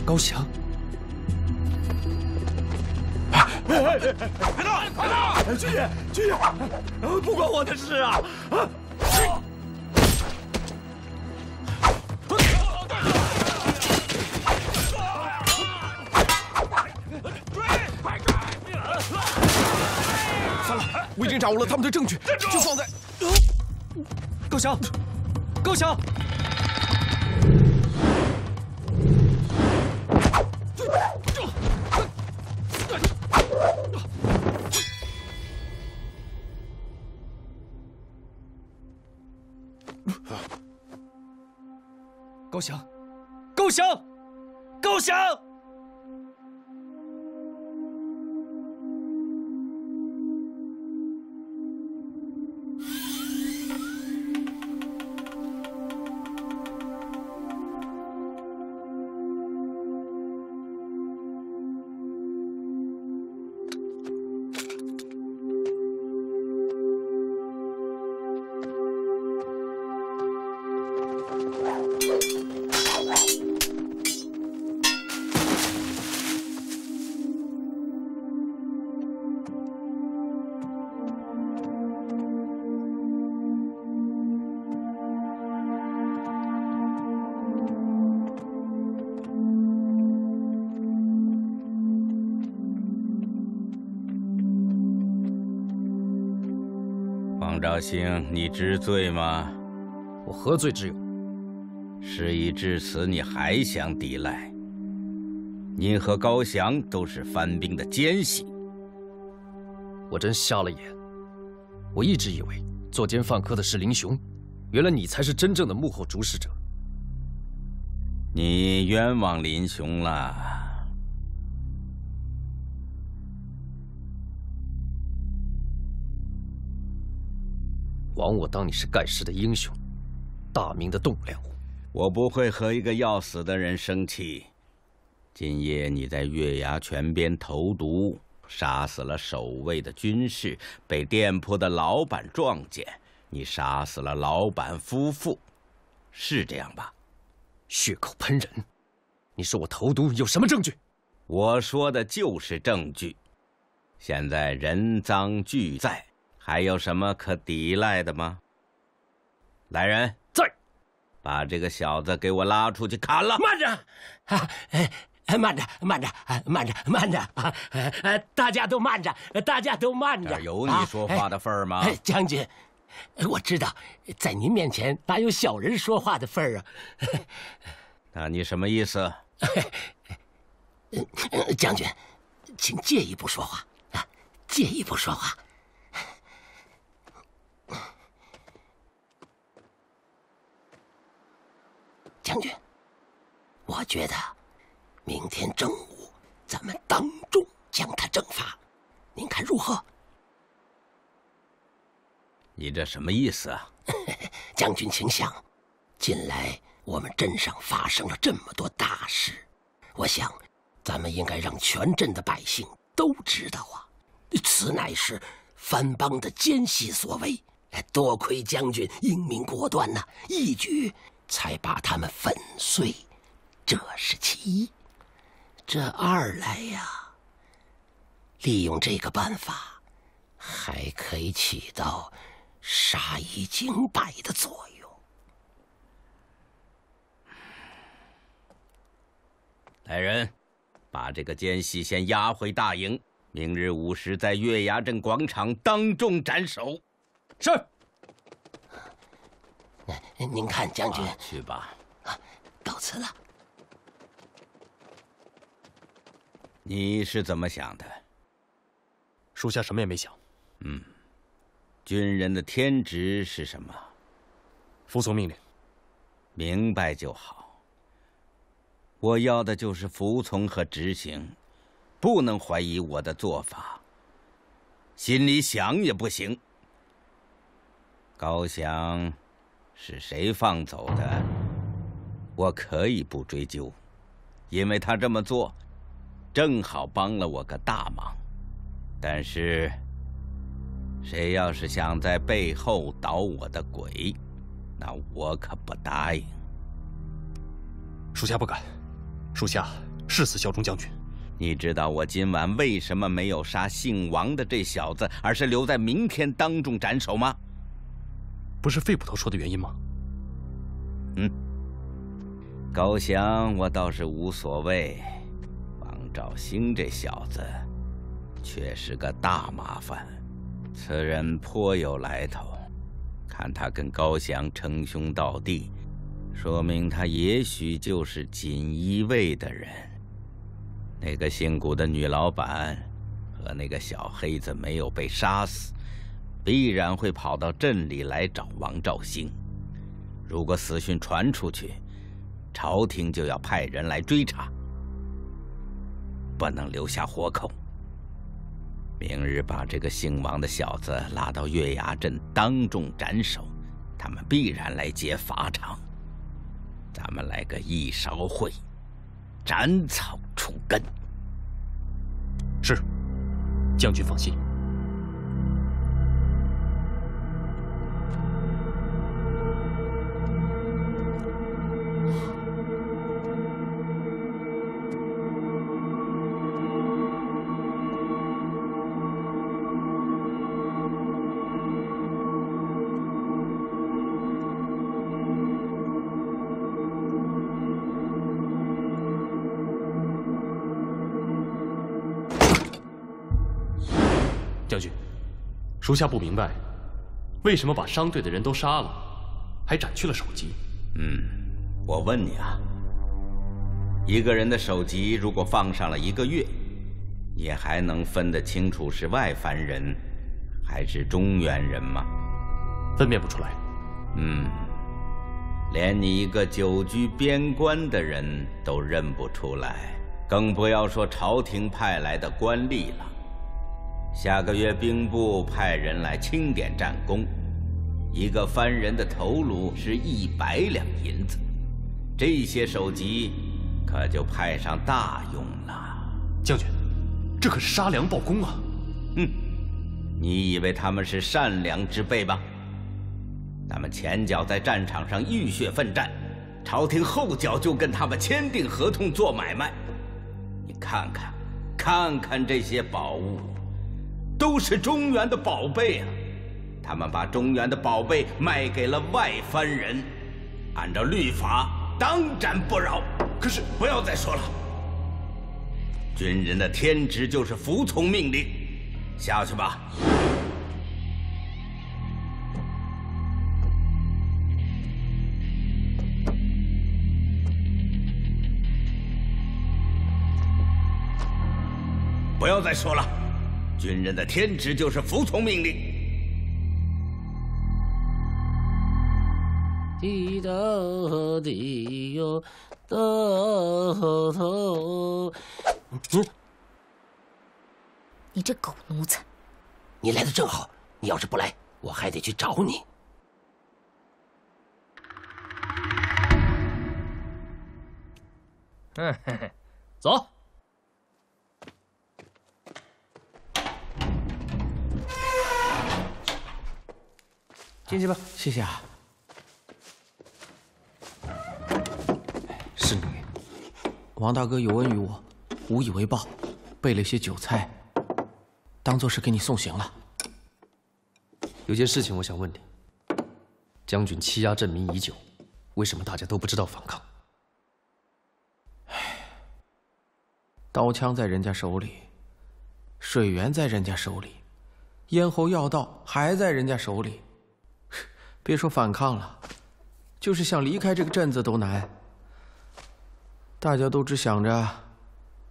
高翔！快到！军爷，不关我的事啊！算了，我已经掌握了他们的证据，就放在……高翔！ 高翔！兆兴，你知罪吗？我何罪之有？事已至此，你还想抵赖？您和高翔都是番兵的奸细。我真瞎了眼，我一直以为作奸犯科的是林雄，原来你才是真正的幕后主使者。你冤枉林雄了。 枉我当你是盖世的英雄，大明的栋梁。我不会和一个要死的人生气。今夜你在月牙泉边投毒，杀死了守卫的军士，被店铺的老板撞见，你杀死了老板夫妇，是这样吧？血口喷人！你说我投毒有什么证据？我说的就是证据。现在人赃俱在。 还有什么可抵赖的吗？来人，在，把这个小子给我拉出去砍了！慢着，啊，慢着，慢着，慢着，慢着，大家都慢着，大家都慢着！有你说话的份儿吗？将军，我知道，在您面前哪有小人说话的份儿啊？那你什么意思？将军，请借一步说话啊，借一步说话。 将军，我觉得，明天正午咱们当众将他正法，您看如何？你这什么意思啊？将军，请想，近来我们镇上发生了这么多大事，我想，咱们应该让全镇的百姓都知道啊，此乃是番邦的奸细所为。多亏将军英明果断呐，一举。 才把他们粉碎，这是其一；这二来呀，利用这个办法，还可以起到杀一儆百的作用。来人，把这个奸细先押回大营，明日5时在月牙镇广场当众斩首。是。 您看，将军，去吧。啊，告辞了。你是怎么想的？属下什么也没想。嗯，军人的天职是什么？服从命令。明白就好。我要的就是服从和执行，不能怀疑我的做法。心里想也不行。高翔。 是谁放走的？我可以不追究，因为他这么做，正好帮了我个大忙。但是，谁要是想在背后捣我的鬼，那我可不答应。属下不敢，属下誓死效忠将军。你知道我今晚为什么没有杀姓王的这小子，而是留在明天当众斩首吗？ 不是费捕头说的原因吗？嗯，高翔我倒是无所谓，王兆兴这小子却是个大麻烦。此人颇有来头，看他跟高翔称兄道弟，说明他也许就是锦衣卫的人。那个姓谷的女老板和那个小黑子没有被杀死。 必然会跑到镇里来找王兆兴。如果死讯传出去，朝廷就要派人来追查，不能留下活口。明日把这个姓王的小子拉到月牙镇当众斩首，他们必然来劫法场。咱们来个一勺烩，斩草除根。是，将军放心。 属下不明白，为什么把商队的人都杀了，还斩去了首级？我问你啊，一个人的首级如果放上了一个月，你还能分得清楚是外凡人还是中原人吗？分辨不出来。连你一个久居边关的人都认不出来，更不要说朝廷派来的官吏了。下个月兵部派人来清点战功，一个番人的头颅是100两银子，这些首级可就派上大用了。将军，这可是杀良报功啊！你以为他们是善良之辈吧？ 咱们前脚在战场上浴血奋战，朝廷后脚就跟他们签订合同做买卖。你看看这些宝物，都是中原的宝贝啊！他们把中原的宝贝卖给了外藩人，按照律法当斩不饶。可是不要再说了，军人的天职就是服从命令，下去吧。 不要再说了，军人的天职就是服从命令。滴答滴哟，答头。你这狗奴才！你来的正好，你要是不来，我还得去找你。走。 进去吧，谢谢啊。是你，王大哥有恩于我，无以为报，备了些酒菜，当做是给你送行了。有件事情我想问你：将军欺压镇民已久，为什么大家都不知道反抗？刀枪在人家手里，水源在人家手里，咽喉要道还在人家手里。 别说反抗了，就是想离开这个镇子都难。大家都只想着，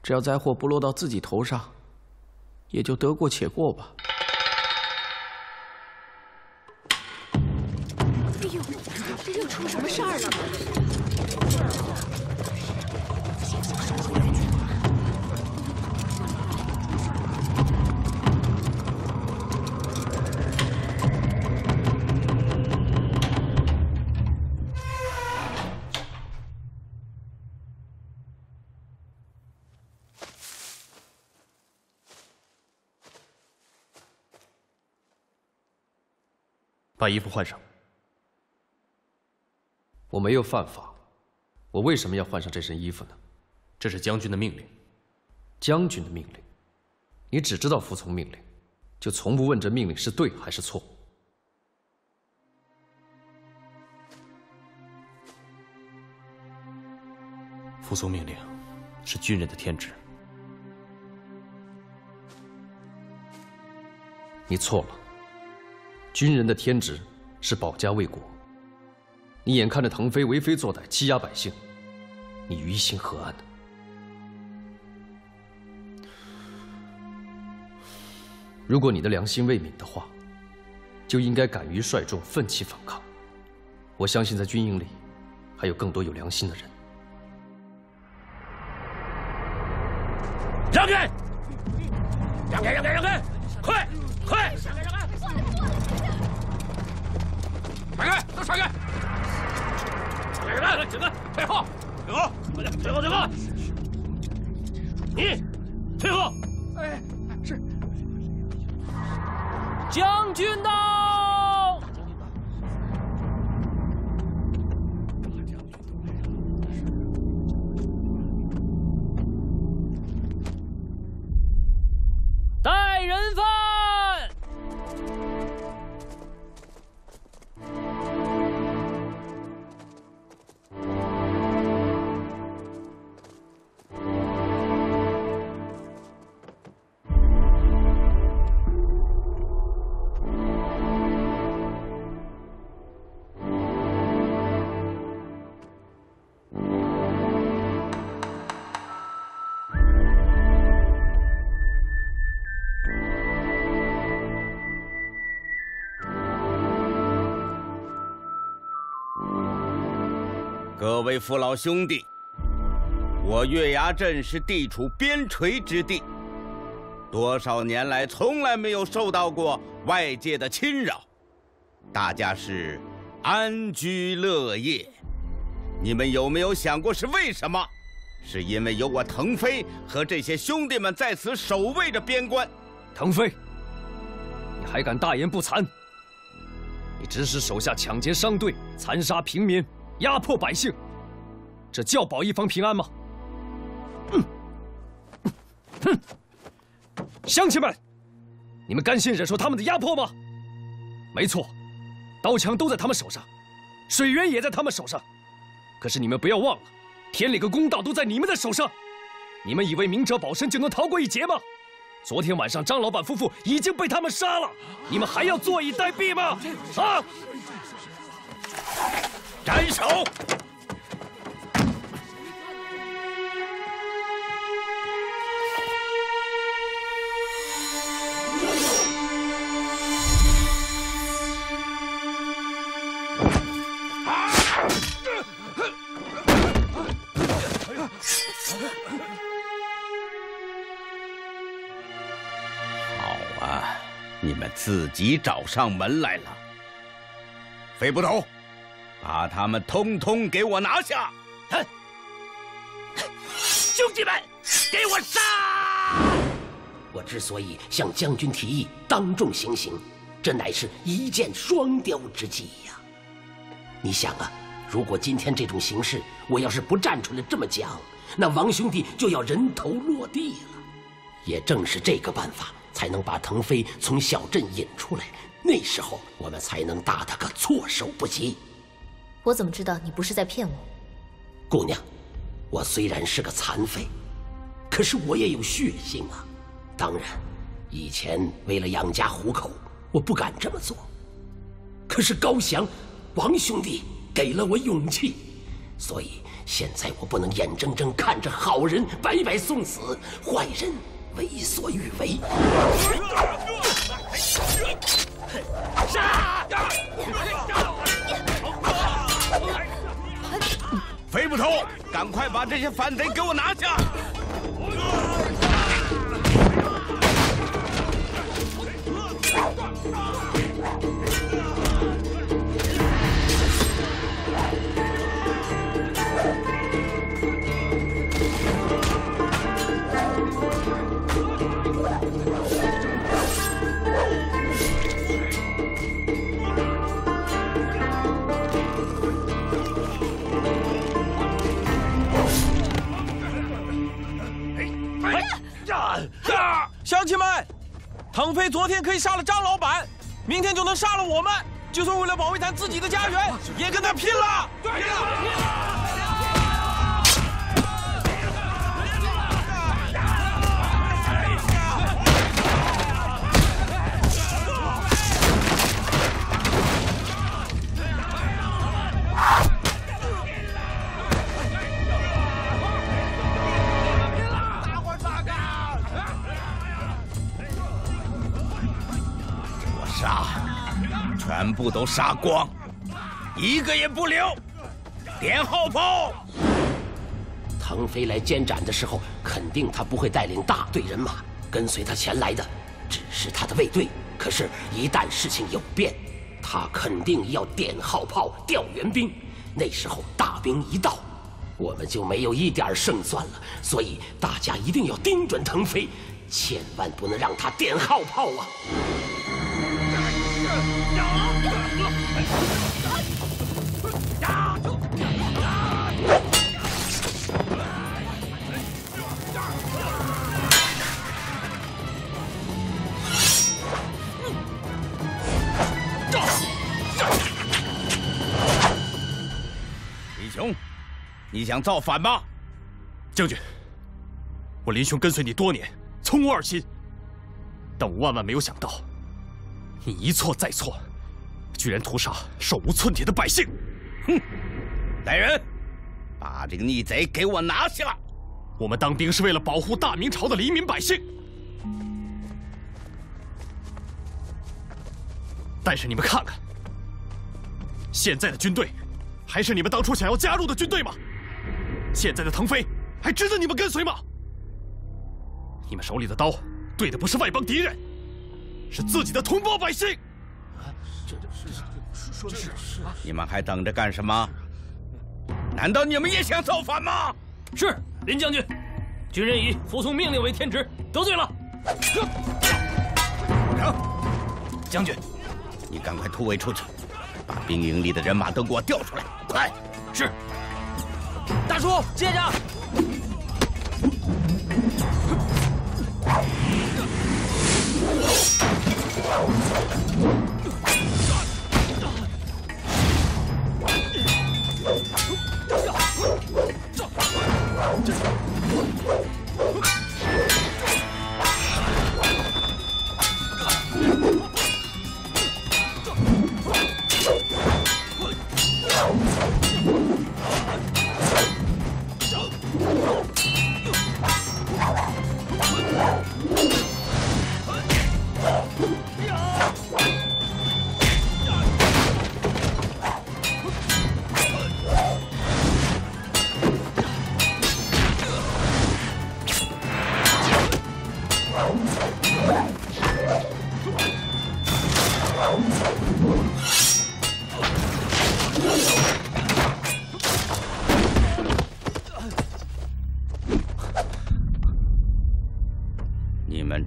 只要灾祸不落到自己头上，也就得过且过吧。哎呦，这又出什么事儿了？ 把衣服换上。我没有犯法，我为什么要换上这身衣服呢？这是将军的命令。将军的命令，你只知道服从命令，就从不问这命令是对还是错。服从命令是军人的天职。你错了。 军人的天职是保家卫国。你眼看着腾飞为非作歹，欺压百姓，你于心何安呢？如果你的良心未泯的话，就应该敢于率众奋起反抗。我相信在军营里，还有更多有良心的人。让开！让开！让开！让开！快！快！甩开！都甩开！整个，退后！退后！快点，退后！退后！你，退后！哎，是。将军到！带人犯！各位父老兄弟，我月牙镇是地处边陲之地，多少年来从来没有受到过外界的侵扰，大家是安居乐业。你们有没有想过是为什么？是因为有我腾飞和这些兄弟们在此守卫着边关。腾飞，你还敢大言不惭！ 你指使手下抢劫商队、残杀平民、压迫百姓，这叫保一方平安吗？哼！乡亲们，你们甘心忍受他们的压迫吗？没错，刀枪都在他们手上，水源也在他们手上。可是你们不要忘了，天理跟公道都在你们的手上。你们以为明哲保身就能逃过一劫吗？ 昨天晚上，张老板夫妇已经被他们杀了，你们还要坐以待毙吗？啊！斩首！你们自己找上门来了，飞捕头，把他们通通给我拿下！兄弟们，给我杀！我之所以向将军提议当众行刑，这乃是一箭双雕之计呀！你想啊，如果今天这种形势，我要是不站出来这么讲，那王兄弟就要人头落地了。也正是这个办法。 才能把腾飞从小镇引出来，那时候我们才能打他个措手不及。我怎么知道你不是在骗我？姑娘，我虽然是个残废，可是我也有血性啊。当然，以前为了养家糊口，我不敢这么做。可是高翔、王兄弟给了我勇气，所以现在我不能眼睁睁看着好人白白送死，坏人 为所欲为！杀！肥捕头，赶快把这些反贼给我拿下！乡亲们，腾飞昨天可以杀了张老板，明天就能杀了我们。就算为了保卫咱自己的家园，也跟他拼了！对呀！ 全部都杀光，一个也不留，点后炮。腾飞来监斩的时候，肯定他不会带领大队人马，跟随他前来的只是他的卫队。可是，一旦事情有变，他肯定要点号炮、调援兵。那时候大兵一到，我们就没有一点胜算了。所以，大家一定要盯准腾飞，千万不能让他点号炮啊！ 林雄，你想造反吗？将军，我林雄跟随你多年，从无二心，但我万万没有想到，你一错再错。 居然屠杀手无寸铁的百姓！哼！来人，把这个逆贼给我拿下！我们当兵是为了保护大明朝的黎民百姓，但是你们看看，现在的军队还是你们当初想要加入的军队吗？现在的腾飞还值得你们跟随吗？你们手里的刀对的不是外邦敌人，是自己的同胞百姓。啊，这说的是啊，你们还等着干什么？难道你们也想造反吗？是，林将军，军人以服从命令为天职，得罪了。将军，你赶快突围出去，把兵营里的人马都给我调出来，快！是。大叔，接着。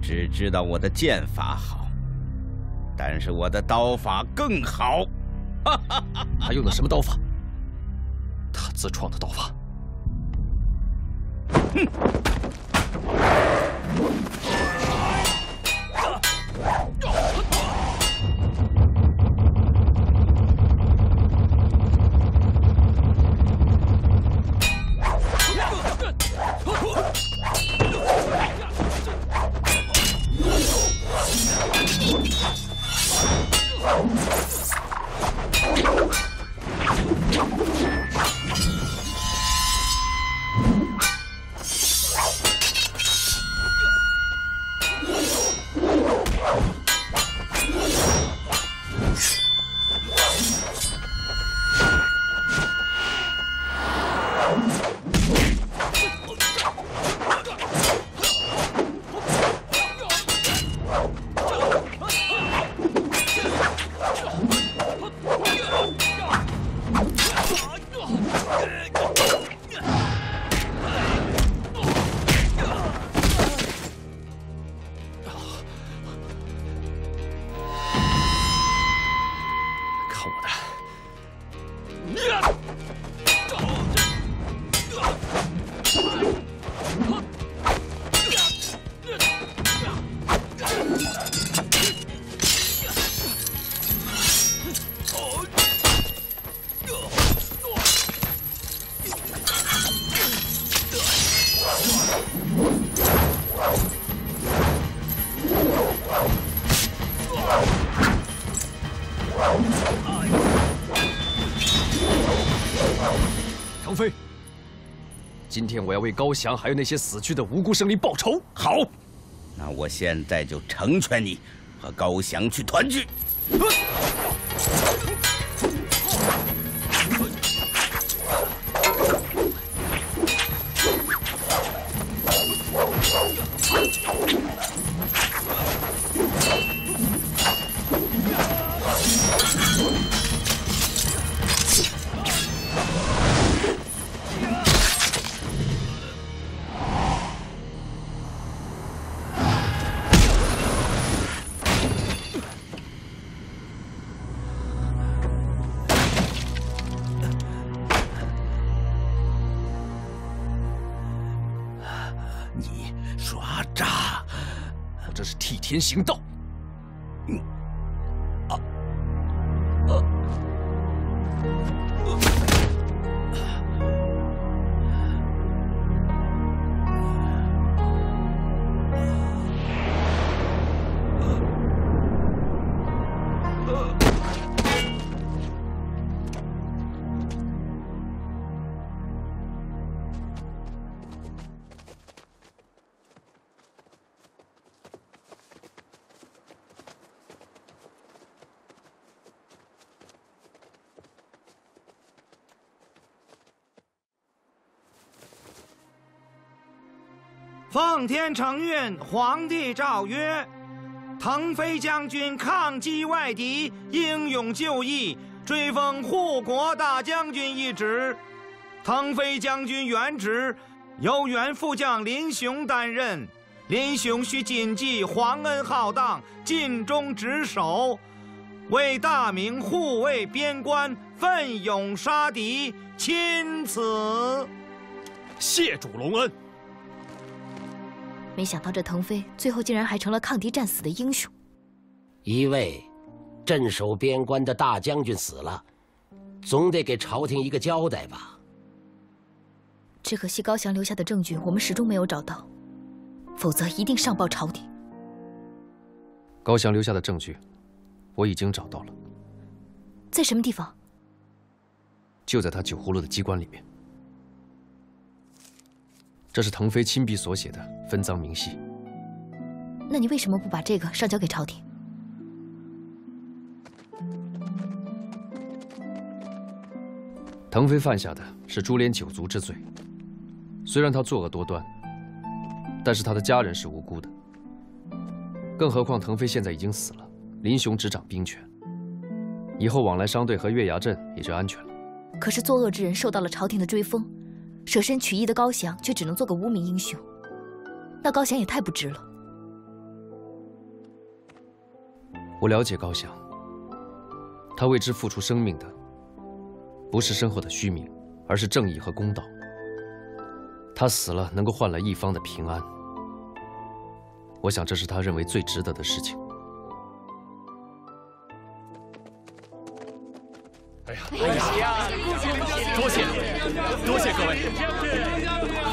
只知道我的剑法好，但是我的刀法更好。他用的什么刀法？他自创的刀法。哼！今天我要为高翔还有那些死去的无辜生灵报仇。好，那我现在就成全你，和高翔去团聚。天行道，奉天承运，皇帝诏曰：腾飞将军抗击外敌，英勇就义，追封护国大将军一职。腾飞将军原职由原副将林雄担任，林雄需谨记皇恩浩荡，尽忠职守，为大明护卫边关，奋勇杀敌。钦此。谢主隆恩。 没想到这腾飞最后竟然还成了抗敌战死的英雄。一位镇守边关的大将军死了，总得给朝廷一个交代吧。只可惜高翔留下的证据我们始终没有找到，否则一定上报朝廷。高翔留下的证据我已经找到了，在什么地方？就在他酒葫芦的机关里面。 这是腾飞亲笔所写的分赃明细。那你为什么不把这个上交给朝廷？腾飞犯下的是株连九族之罪，虽然他作恶多端，但是他的家人是无辜的。更何况腾飞现在已经死了，林雄执掌兵权，以后往来商队和月牙镇也就安全了。可是作恶之人受到了朝廷的追封。 舍身取义的高翔却只能做个无名英雄，那高翔也太不值了。我了解高翔，他为之付出生命的，不是身后的虚名，而是正义和公道。他死了能够换来一方的平安，我想这是他认为最值得的事情。哎呀！ 多谢各位。